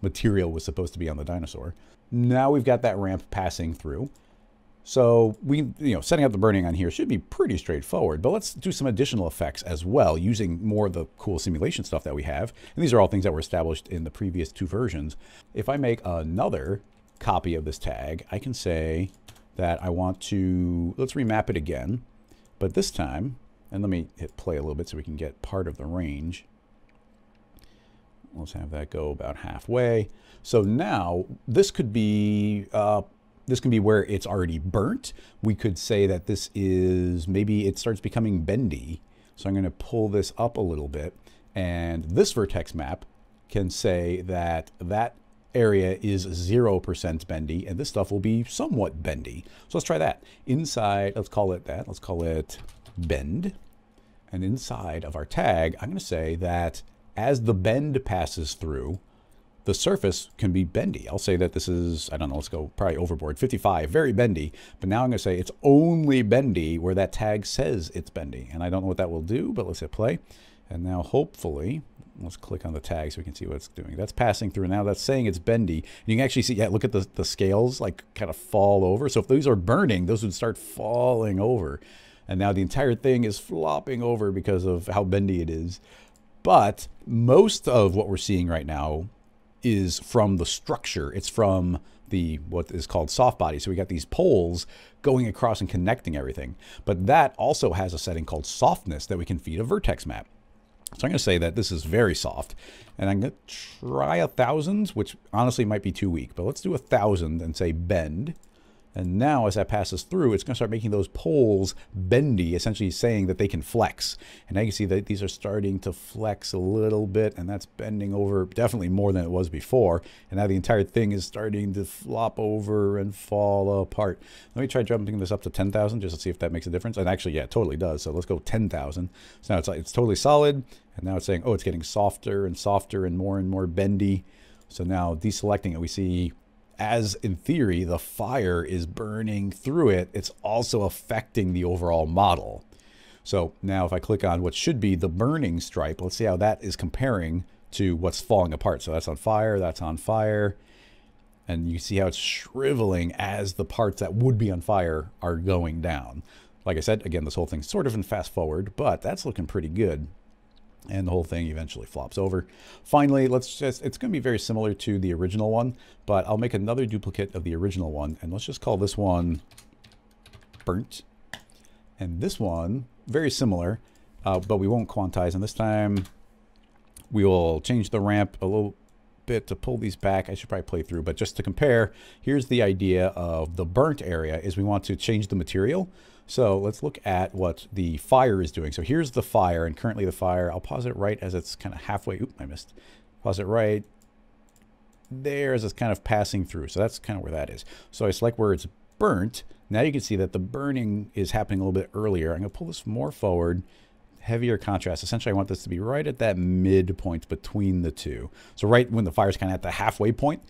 material was supposed to be on the dinosaur. Now we've got that ramp passing through. So we, you know, setting up the burning on here should be pretty straightforward, but let's do some additional effects as well using more of the cool simulation stuff that we have. And these are all things that were established in the previous two versions. If I make another copy of this tag, I can say that I want to, let's remap it again, but this time, and let me hit play a little bit so we can get part of the range. Let's have that go about halfway. So now this could be this can be where it's already burnt. We could say that this is, maybe it starts becoming bendy. So I'm going to pull this up a little bit, and this vertex map can say that that area is 0% bendy, and this stuff will be somewhat bendy. So let's try that. Inside, let's call it that. Let's call it bend. And inside of our tag, I'm going to say that as the bend passes through, the surface can be bendy. I'll say that this is, I don't know, let's go probably overboard, 55, very bendy. But now I'm going to say it's only bendy where that tag says it's bendy. And I don't know what that will do, but let's hit play. And now hopefully, let's click on the tag so we can see what it's doing. That's passing through now. That's saying it's bendy. And you can actually see, yeah, look at the scales like kind of fall over. So if those are burning, those would start falling over. And now the entire thing is flopping over because of how bendy it is. But most of what we're seeing right now is from the structure. It's from the what is called soft body. So we got these poles going across and connecting everything. But that also has a setting called softness that we can feed a vertex map. So I'm going to say that this is very soft, and I'm going to try 1,000, which honestly might be too weak, but let's do 1,000 and say bend. And now as that passes through, it's going to start making those poles bendy, essentially saying that they can flex. And now you can see that these are starting to flex a little bit, and that's bending over definitely more than it was before. And now the entire thing is starting to flop over and fall apart. Let me try jumping this up to 10,000 just to see if that makes a difference. And actually, yeah, it totally does. So let's go 10,000. So now it's like, it's totally solid. And now it's saying, oh, it's getting softer and softer and more bendy. So now deselecting it, we see, as in theory, the fire is burning through it, it's also affecting the overall model. So now if I click on what should be the burning stripe, let's see how that is comparing to what's falling apart. So that's on fire, that's on fire. And you see how it's shriveling as the parts that would be on fire are going down. Like I said, again, this whole thing's sort of in fast forward, but that's looking pretty good. And the whole thing eventually flops over. Finally, let's just, it's going to be very similar to the original one, but I'll make another duplicate of the original one. And let's just call this one burnt. And this one, very similar, but we won't quantize. And this time we will change the ramp a little bit to pull these back. I should probably play through, but just to compare, here's the idea of the burnt area is we want to change the material. So let's look at what the fire is doing. So here's the fire, and currently the fire, I'll pause it right as it's kind of halfway. Oop, I missed. Pause it right there as it's kind of passing through. So that's kind of where that is. So I select where it's burnt. Now you can see that the burning is happening a little bit earlier. I'm going to pull this more forward, heavier contrast. Essentially, I want this to be right at that midpoint between the two. So right when the fire's kind of at the halfway point.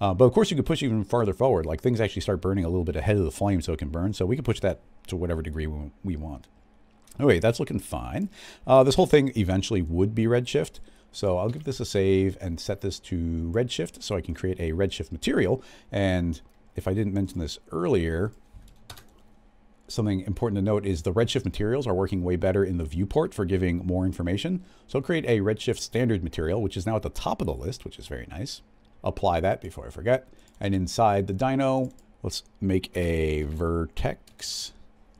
But of course, you could push even farther forward. Like things actually start burning a little bit ahead of the flame so it can burn. So we can push that to whatever degree we want. Anyway, that's looking fine. This whole thing eventually would be Redshift. So I'll give this a save and set this to Redshift so I can create a Redshift material. And if I didn't mention this earlier, something important to note is the Redshift materials are working way better in the viewport for giving more information. So I'll create a Redshift standard material, which is now at the top of the list, which is very nice. Apply that before I forget. And inside the dyno, let's make a vertex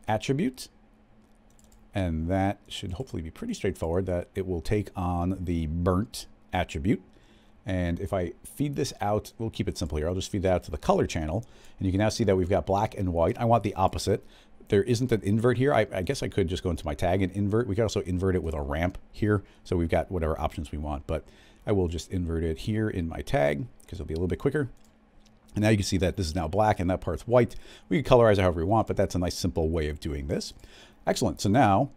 attribute. And that should hopefully be pretty straightforward that it will take on the burnt attribute. And if I feed this out, we'll keep it simple here. I'll just feed that out to the color channel. And you can now see that we've got black and white. I want the opposite. There isn't an invert here. I guess I could just go into my tag and invert. We could also invert it with a ramp here. So we've got whatever options we want, but I will just invert it here in my tag because it'll be a little bit quicker. And now you can see that this is now black and that part's white. We can colorize it however we want, but that's a nice simple way of doing this. Excellent. So now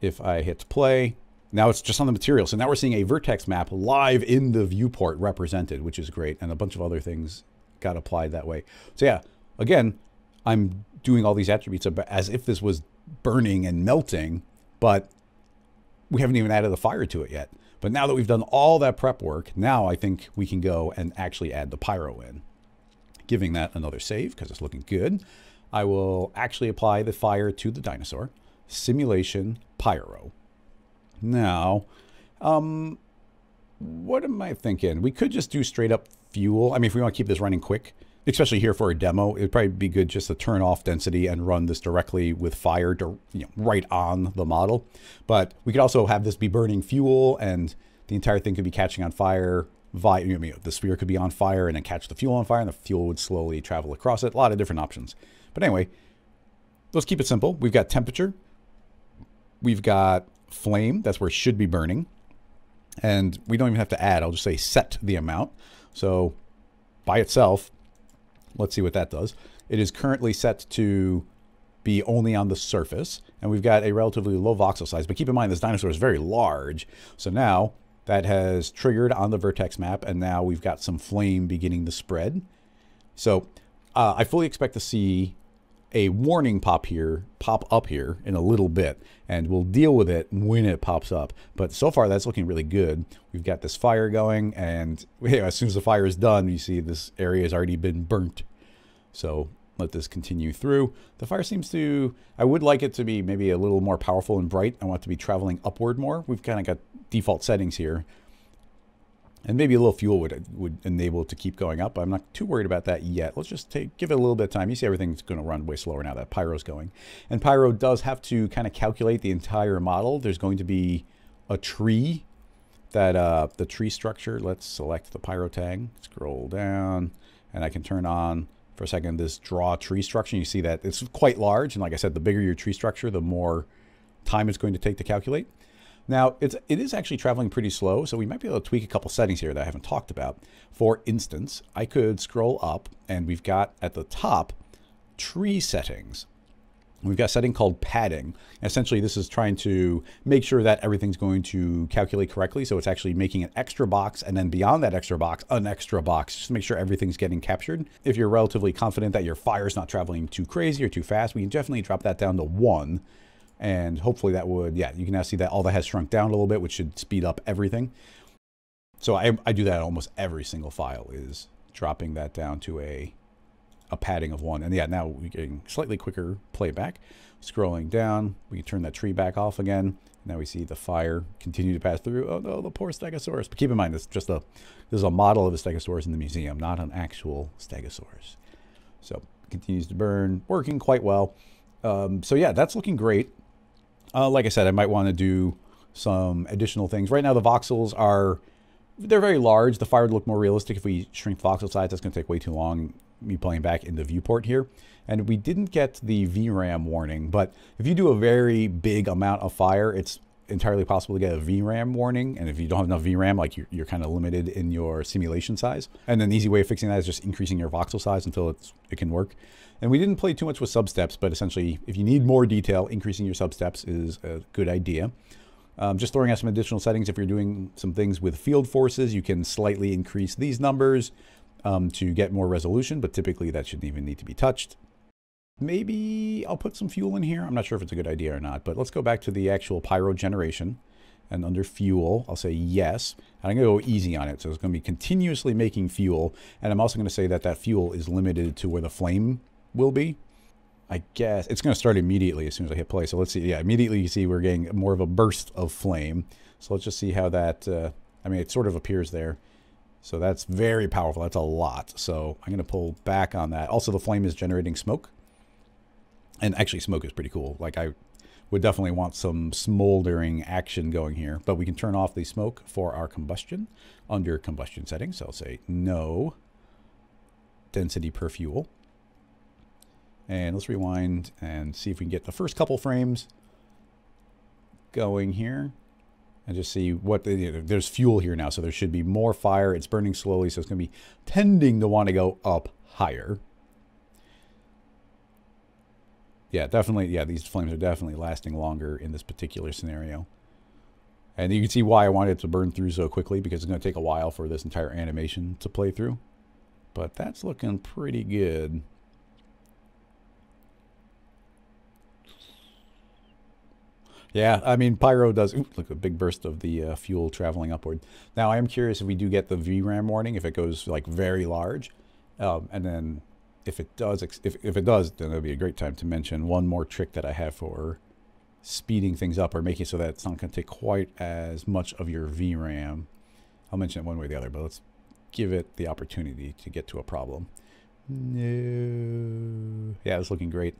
if I hit play, now it's just on the material. So now we're seeing a vertex map live in the viewport represented, which is great. And a bunch of other things got applied that way. So yeah, again, I'm doing all these attributes as if this was burning and melting, but we haven't even added the fire to it yet. But now that we've done all that prep work, now I think we can go and actually add the pyro in. Giving that another save because it's looking good. I will actually apply the fire to the dinosaur. Simulation pyro. Now, what am I thinking? We could just do straight up fuel. I mean, if we want to keep this running quick, especially here for a demo, it'd probably be good just to turn off density and run this directly with fire right on the model. But we could also have this be burning fuel and the entire thing could be catching on fire. The sphere could be on fire and then catch the fuel on fire, and the fuel would slowly travel across it. A lot of different options. But anyway, let's keep it simple. We've got temperature. We've got flame. That's where it should be burning. And we don't even have to add. I'll just say set the amount. So by itself, let's see what that does. It is currently set to be only on the surface. And we've got a relatively low voxel size. But keep in mind, this dinosaur is very large. So now that has triggered on the vertex map, and now we've got some flame beginning to spread. So I fully expect to see a warning pop up here in a little bit, and we'll deal with it when it pops up. But so far, that's looking really good. We've got this fire going, and as soon as the fire is done, you see this area has already been burnt. So let this continue through. The fire seems to, I would like it to be maybe a little more powerful and bright. I want it to be traveling upward more. We've kind of got default settings here, and maybe a little fuel would enable it to keep going up. I'm not too worried about that yet. Let's just give it a little bit of time. You see everything's going to run way slower now that Pyro's going. And Pyro does have to kind of calculate the entire model. There's going to be a tree, that the tree structure. Let's select the Pyro tag, scroll down, and I can turn on for a second this draw tree structure. You see that it's quite large, and like I said, the bigger your tree structure, the more time it's going to take to calculate. Now, it is actually traveling pretty slow, so we might be able to tweak a couple settings here that I haven't talked about. For instance, I could scroll up, and we've got at the top, tree settings. We've got a setting called padding. Essentially, this is trying to make sure that everything's going to calculate correctly, so it's actually making an extra box, and then beyond that extra box, an extra box, just to make sure everything's getting captured. If you're relatively confident that your fire's not traveling too crazy or too fast, we can definitely drop that down to 1. And hopefully that would, yeah, you can now see that all that has shrunk down a little bit, which should speed up everything. So I do that almost every single file, is dropping that down to a padding of 1. And yeah, now we're getting slightly quicker playback. Scrolling down, we can turn that tree back off again. Now we see the fire continue to pass through. Oh no, the poor Stegosaurus. But keep in mind, it's just this is a model of a Stegosaurus in the museum, not an actual Stegosaurus. So it continues to burn, working quite well. So yeah, that's looking great. Like I said, I might want to do some additional things. Right now, the voxels they're very large. The fire would look more realistic if we shrink voxel size. That's going to take way too long, me playing back in the viewport here. And we didn't get the VRAM warning, but if you do a very big amount of fire, it's entirely possible to get a VRAM warning. And if you don't have enough VRAM, like you're kind of limited in your simulation size. And an easy way of fixing that is just increasing your voxel size until it can work. And we didn't play too much with substeps, but essentially, if you need more detail, increasing your substeps is a good idea. Just throwing out some additional settings. If you're doing some things with field forces, you can slightly increase these numbers to get more resolution, but typically that shouldn't even need to be touched. Maybe I'll put some fuel in here. I'm not sure if it's a good idea or not, but let's go back to the actual Pyro generation. And under fuel, I'll say yes. And I'm going to go easy on it. So it's going to be continuously making fuel. And I'm also going to say that that fuel is limited to where the flame will be. I guess it's going to start immediately as soon as I hit play. So let's see. Yeah, immediately you see we're getting more of a burst of flame. So let's just see how that, I mean, it sort of appears there. So that's very powerful. That's a lot. So I'm going to pull back on that. Also, the flame is generating smoke. And actually, smoke is pretty cool. Like, I would definitely want some smoldering action going here. But we can turn off the smoke for our combustion under combustion settings. So I'll say no. Density per fuel. And let's rewind and see if we can get the first couple frames going here. And just see what, there's fuel here now, so there should be more fire. It's burning slowly, so it's going to be tending to want to go up higher. Yeah, definitely, yeah, these flames are definitely lasting longer in this particular scenario. And you can see why I wanted it to burn through so quickly, because it's going to take a while for this entire animation to play through. But that's looking pretty good. Yeah, I mean, Pyro does, ooh, look, a big burst of the fuel traveling upward. Now, I am curious if we do get the VRAM warning, if it goes, like, very large. And then if it does, then it would be a great time to mention one more trick that I have for speeding things up or making it so that it's not going to take quite as much of your VRAM. I'll mention it one way or the other, but let's give it the opportunity to get to a problem. No. Yeah, it's looking great.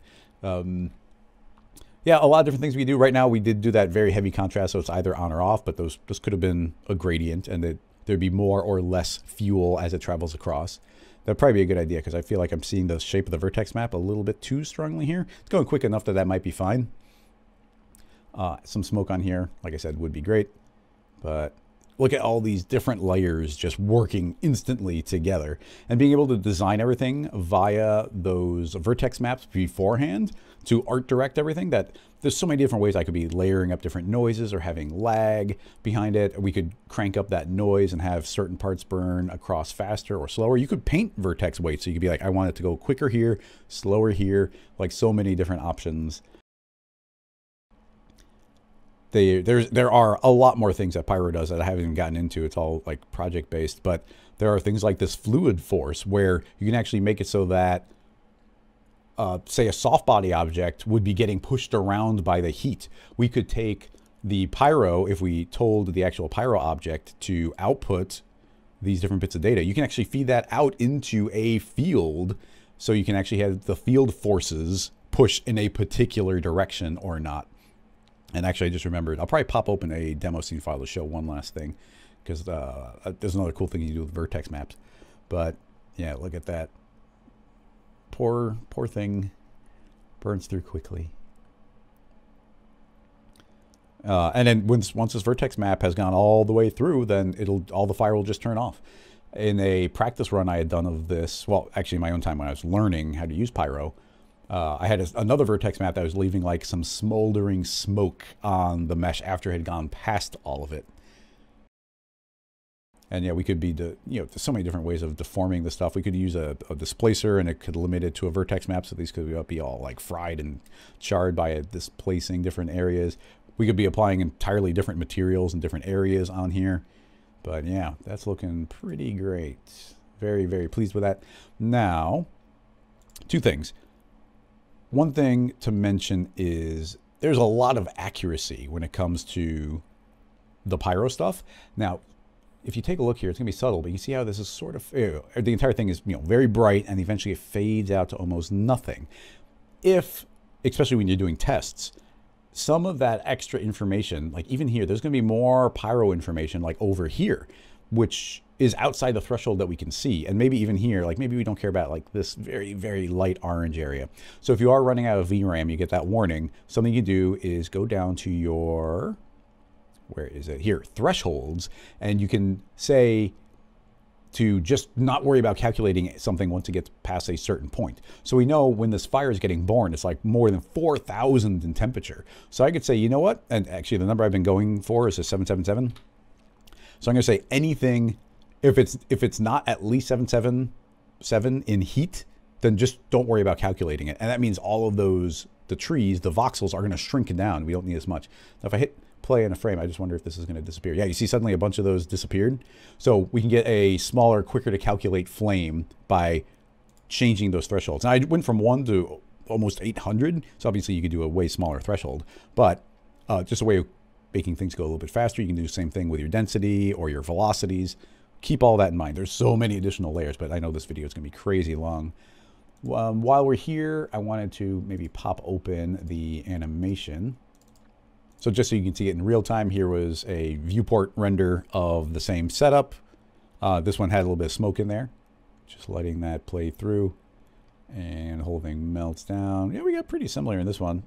yeah, a lot of different things we do. Right now, we did do that very heavy contrast, so it's either on or off, but this could have been a gradient, and that there'd be more or less fuel as it travels across. That'd probably be a good idea, because I feel like I'm seeing the shape of the vertex map a little bit too strongly here. It's going quick enough that that might be fine. Some smoke on here, like I said, would be great, but look at all these different layers just working instantly together, and being able to design everything via those vertex maps beforehand to art direct everything. That there's so many different ways I could be layering up different noises or having lag behind it. We could crank up that noise and have certain parts burn across faster or slower. You could paint vertex weights, so you could be like, I want it to go quicker here, slower here, like so many different options. There are a lot more things that Pyro does that I haven't even gotten into. It's all like project based, but there are things like this fluid force where you can actually make it so that, say a soft body object would be getting pushed around by the heat. We could take the Pyro, if we told the actual Pyro object to output these different bits of data, you can actually feed that out into a field, so you can actually have the field forces push in a particular direction or not. And actually, I just remembered, I'll probably pop open a demo scene file to show one last thing, because there's another cool thing you do with vertex maps. But yeah, look at that. Poor thing burns through quickly. And then once this vertex map has gone all the way through, then all the fire will just turn off. In a practice run I had done of this, well, actually in my own time when I was learning how to use Pyro, I had another vertex map that was leaving like some smoldering smoke on the mesh after it had gone past all of it. And yeah, we could be, there's so many different ways of deforming the stuff. We could use a displacer, and it could limit it to a vertex map, so these could be all like fried and charred by it, displacing different areas. We could be applying entirely different materials in different areas on here. But yeah, that's looking pretty great. Very, very pleased with that. Now, two things. One thing to mention is there's a lot of accuracy when it comes to the Pyro stuff. Now, if you take a look here, it's going to be subtle, but you see how this is sort of, the entire thing is, very bright, and eventually it fades out to almost nothing. If, especially when you're doing tests, some of that extra information, like even here, there's going to be more Pyro information like over here, which is outside the threshold that we can see. And maybe even here, like maybe we don't care about like this very, very light orange area. So if you are running out of VRAM, you get that warning. Something you do is go down to your, where is it here, thresholds. And you can say to just not worry about calculating something once it gets past a certain point. So we know when this fire is getting born, it's like more than 4,000 in temperature. So I could say, you know what? And actually the number I've been going for is a 777. So I'm going to say anything, if it's not at least 777 in heat, then just don't worry about calculating it. And that means all of those, the trees, the voxels are going to shrink down. We don't need as much. Now, if I hit play in a frame, I just wonder if this is going to disappear. Yeah, you see suddenly a bunch of those disappeared. So we can get a smaller, quicker to calculate flame by changing those thresholds. And I went from 1 to almost 800. So obviously you could do a way smaller threshold, but just a way of making things go a little bit faster. You can do the same thing with your density or your velocities. Keep all that in mind. There's so many additional layers, but I know this video is going to be crazy long. While we're here, I wanted to maybe pop open the animation. So just so you can see it in real time, here was a viewport render of the same setup. This one had a little bit of smoke in there. Just letting that play through. And the whole thing melts down. Yeah, we got pretty similar in this one.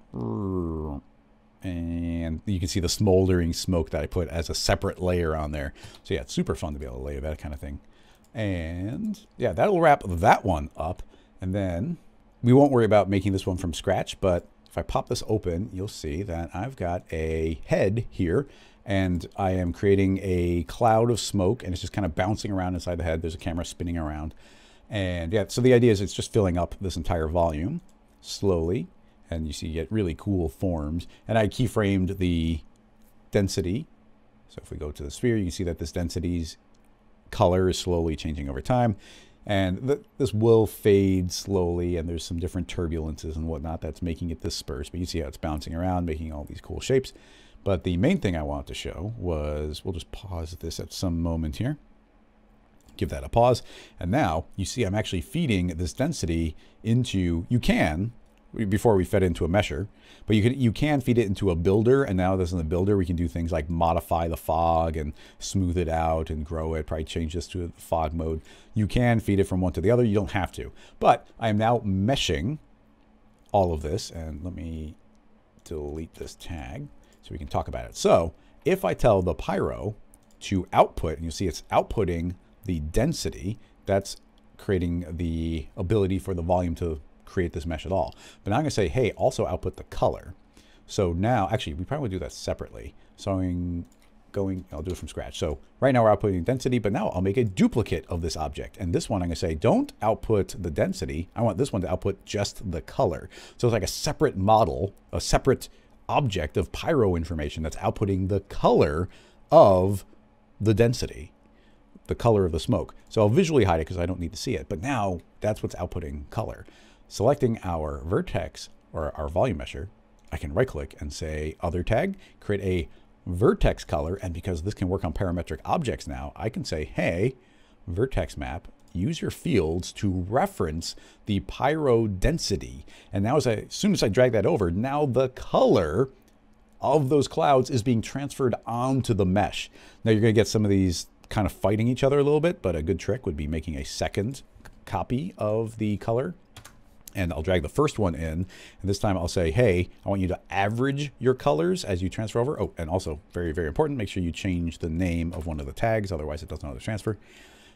And you can see the smoldering smoke that I put as a separate layer on there. So yeah, it's super fun to be able to layer that kind of thing. And yeah, that'll wrap that one up. And then we won't worry about making this one from scratch, but if I pop this open, you'll see that I've got a head here, and I am creating a cloud of smoke, and it's just kind of bouncing around inside the head. There's a camera spinning around. And yeah, so the idea is it's just filling up this entire volume slowly. And you see you get really cool forms. And I keyframed the density. So if we go to the sphere, you can see that this density's color is slowly changing over time. And this will fade slowly, and there's some different turbulences and whatnot that's making it dispersed. But you see how it's bouncing around, making all these cool shapes. But the main thing I want to show was, we'll just pause this at some moment here. Give that a pause. And now you see I'm actually feeding this density into, you can before we fed it into a mesher, but you can feed it into a builder, and now this in the builder we can do things like modify the fog and smooth it out and grow it, probably change this to a fog mode. You can feed it from one to the other, you don't have to. But I am now meshing all of this, and let me delete this tag so we can talk about it. So if I tell the Pyro to output, and you see it's outputting the density, that's creating the ability for the volume to create this mesh at all. But now I'm gonna say, hey, also output the color. So now, actually, we probably do that separately. So I'm going, I'll do it from scratch. So right now we're outputting density, but now I'll make a duplicate of this object. And this one I'm gonna say, don't output the density. I want this one to output just the color. So it's like a separate model, a separate object of Pyro information that's outputting the color of the density, the color of the smoke. So I'll visually hide it because I don't need to see it, but now that's what's outputting color. Selecting our vertex or our volume measure, I can right click and say other tag, create a vertex color. And because this can work on parametric objects now, I can say, hey, vertex map, use your fields to reference the Pyro density. And now as soon as I drag that over, now the color of those clouds is being transferred onto the mesh. Now you're gonna get some of these kind of fighting each other a little bit, but a good trick would be making a second copy of the color. And I'll drag the first one in, and this time I'll say, hey, I want you to average your colors as you transfer over. Oh, and also very, very important, make sure you change the name of one of the tags, otherwise it doesn't auto transfer.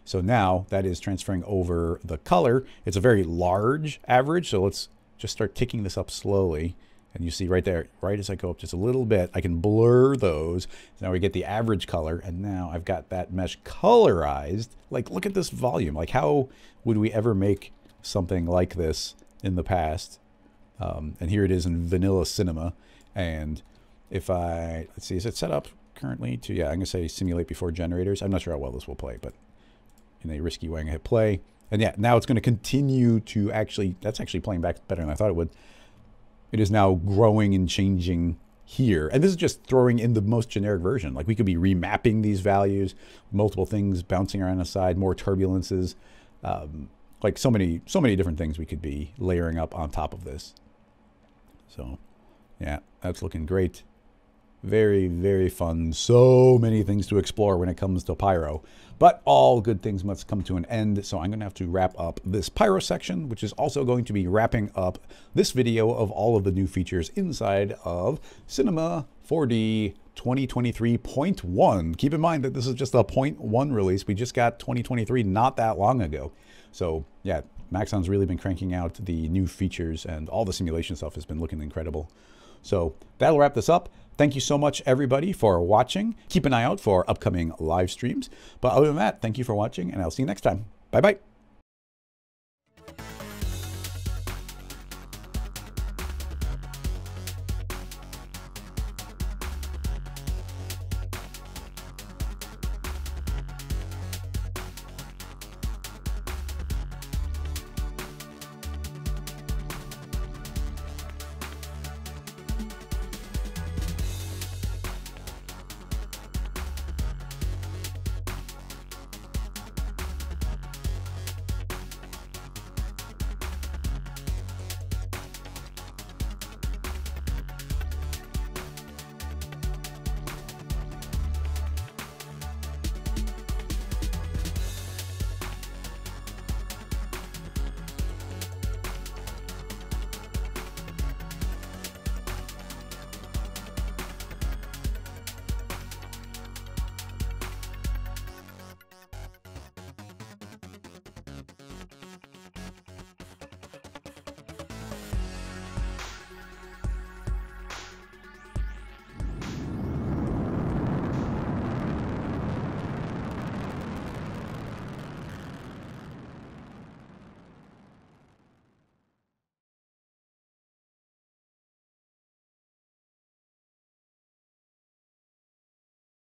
So now that is transferring over the color. It's a very large average, so let's just start ticking this up slowly. And you see right there, right as I go up just a little bit, I can blur those. Now we get the average color, and now I've got that mesh colorized. Like, look at this volume. Like, how would we ever make something like this in the past? And here it is in vanilla Cinema. And if I, let's see, is it set up currently to, yeah, I'm gonna say simulate before generators. I'm not sure how well this will play, but in a risky way, I'm gonna hit play. And yeah, now it's gonna continue to actually, that's actually playing back better than I thought it would. It is now growing and changing here. And this is just throwing in the most generic version. Like, we could be remapping these values, multiple things bouncing around aside, more turbulences, like so many different things we could be layering up on top of this. So yeah, that's looking great. Very, very fun. So many things to explore when it comes to Pyro, but all good things must come to an end. So I'm going to have to wrap up this Pyro section, which is also going to be wrapping up this video of all of the new features inside of Cinema 4D 2023.1. Keep in mind that this is just a 0.1 release. We just got 2023 not that long ago. So yeah, Maxon's really been cranking out the new features, and all the simulation stuff has been looking incredible. So that'll wrap this up. Thank you so much, everybody, for watching. Keep an eye out for upcoming live streams. But other than that, thank you for watching, and I'll see you next time. Bye-bye.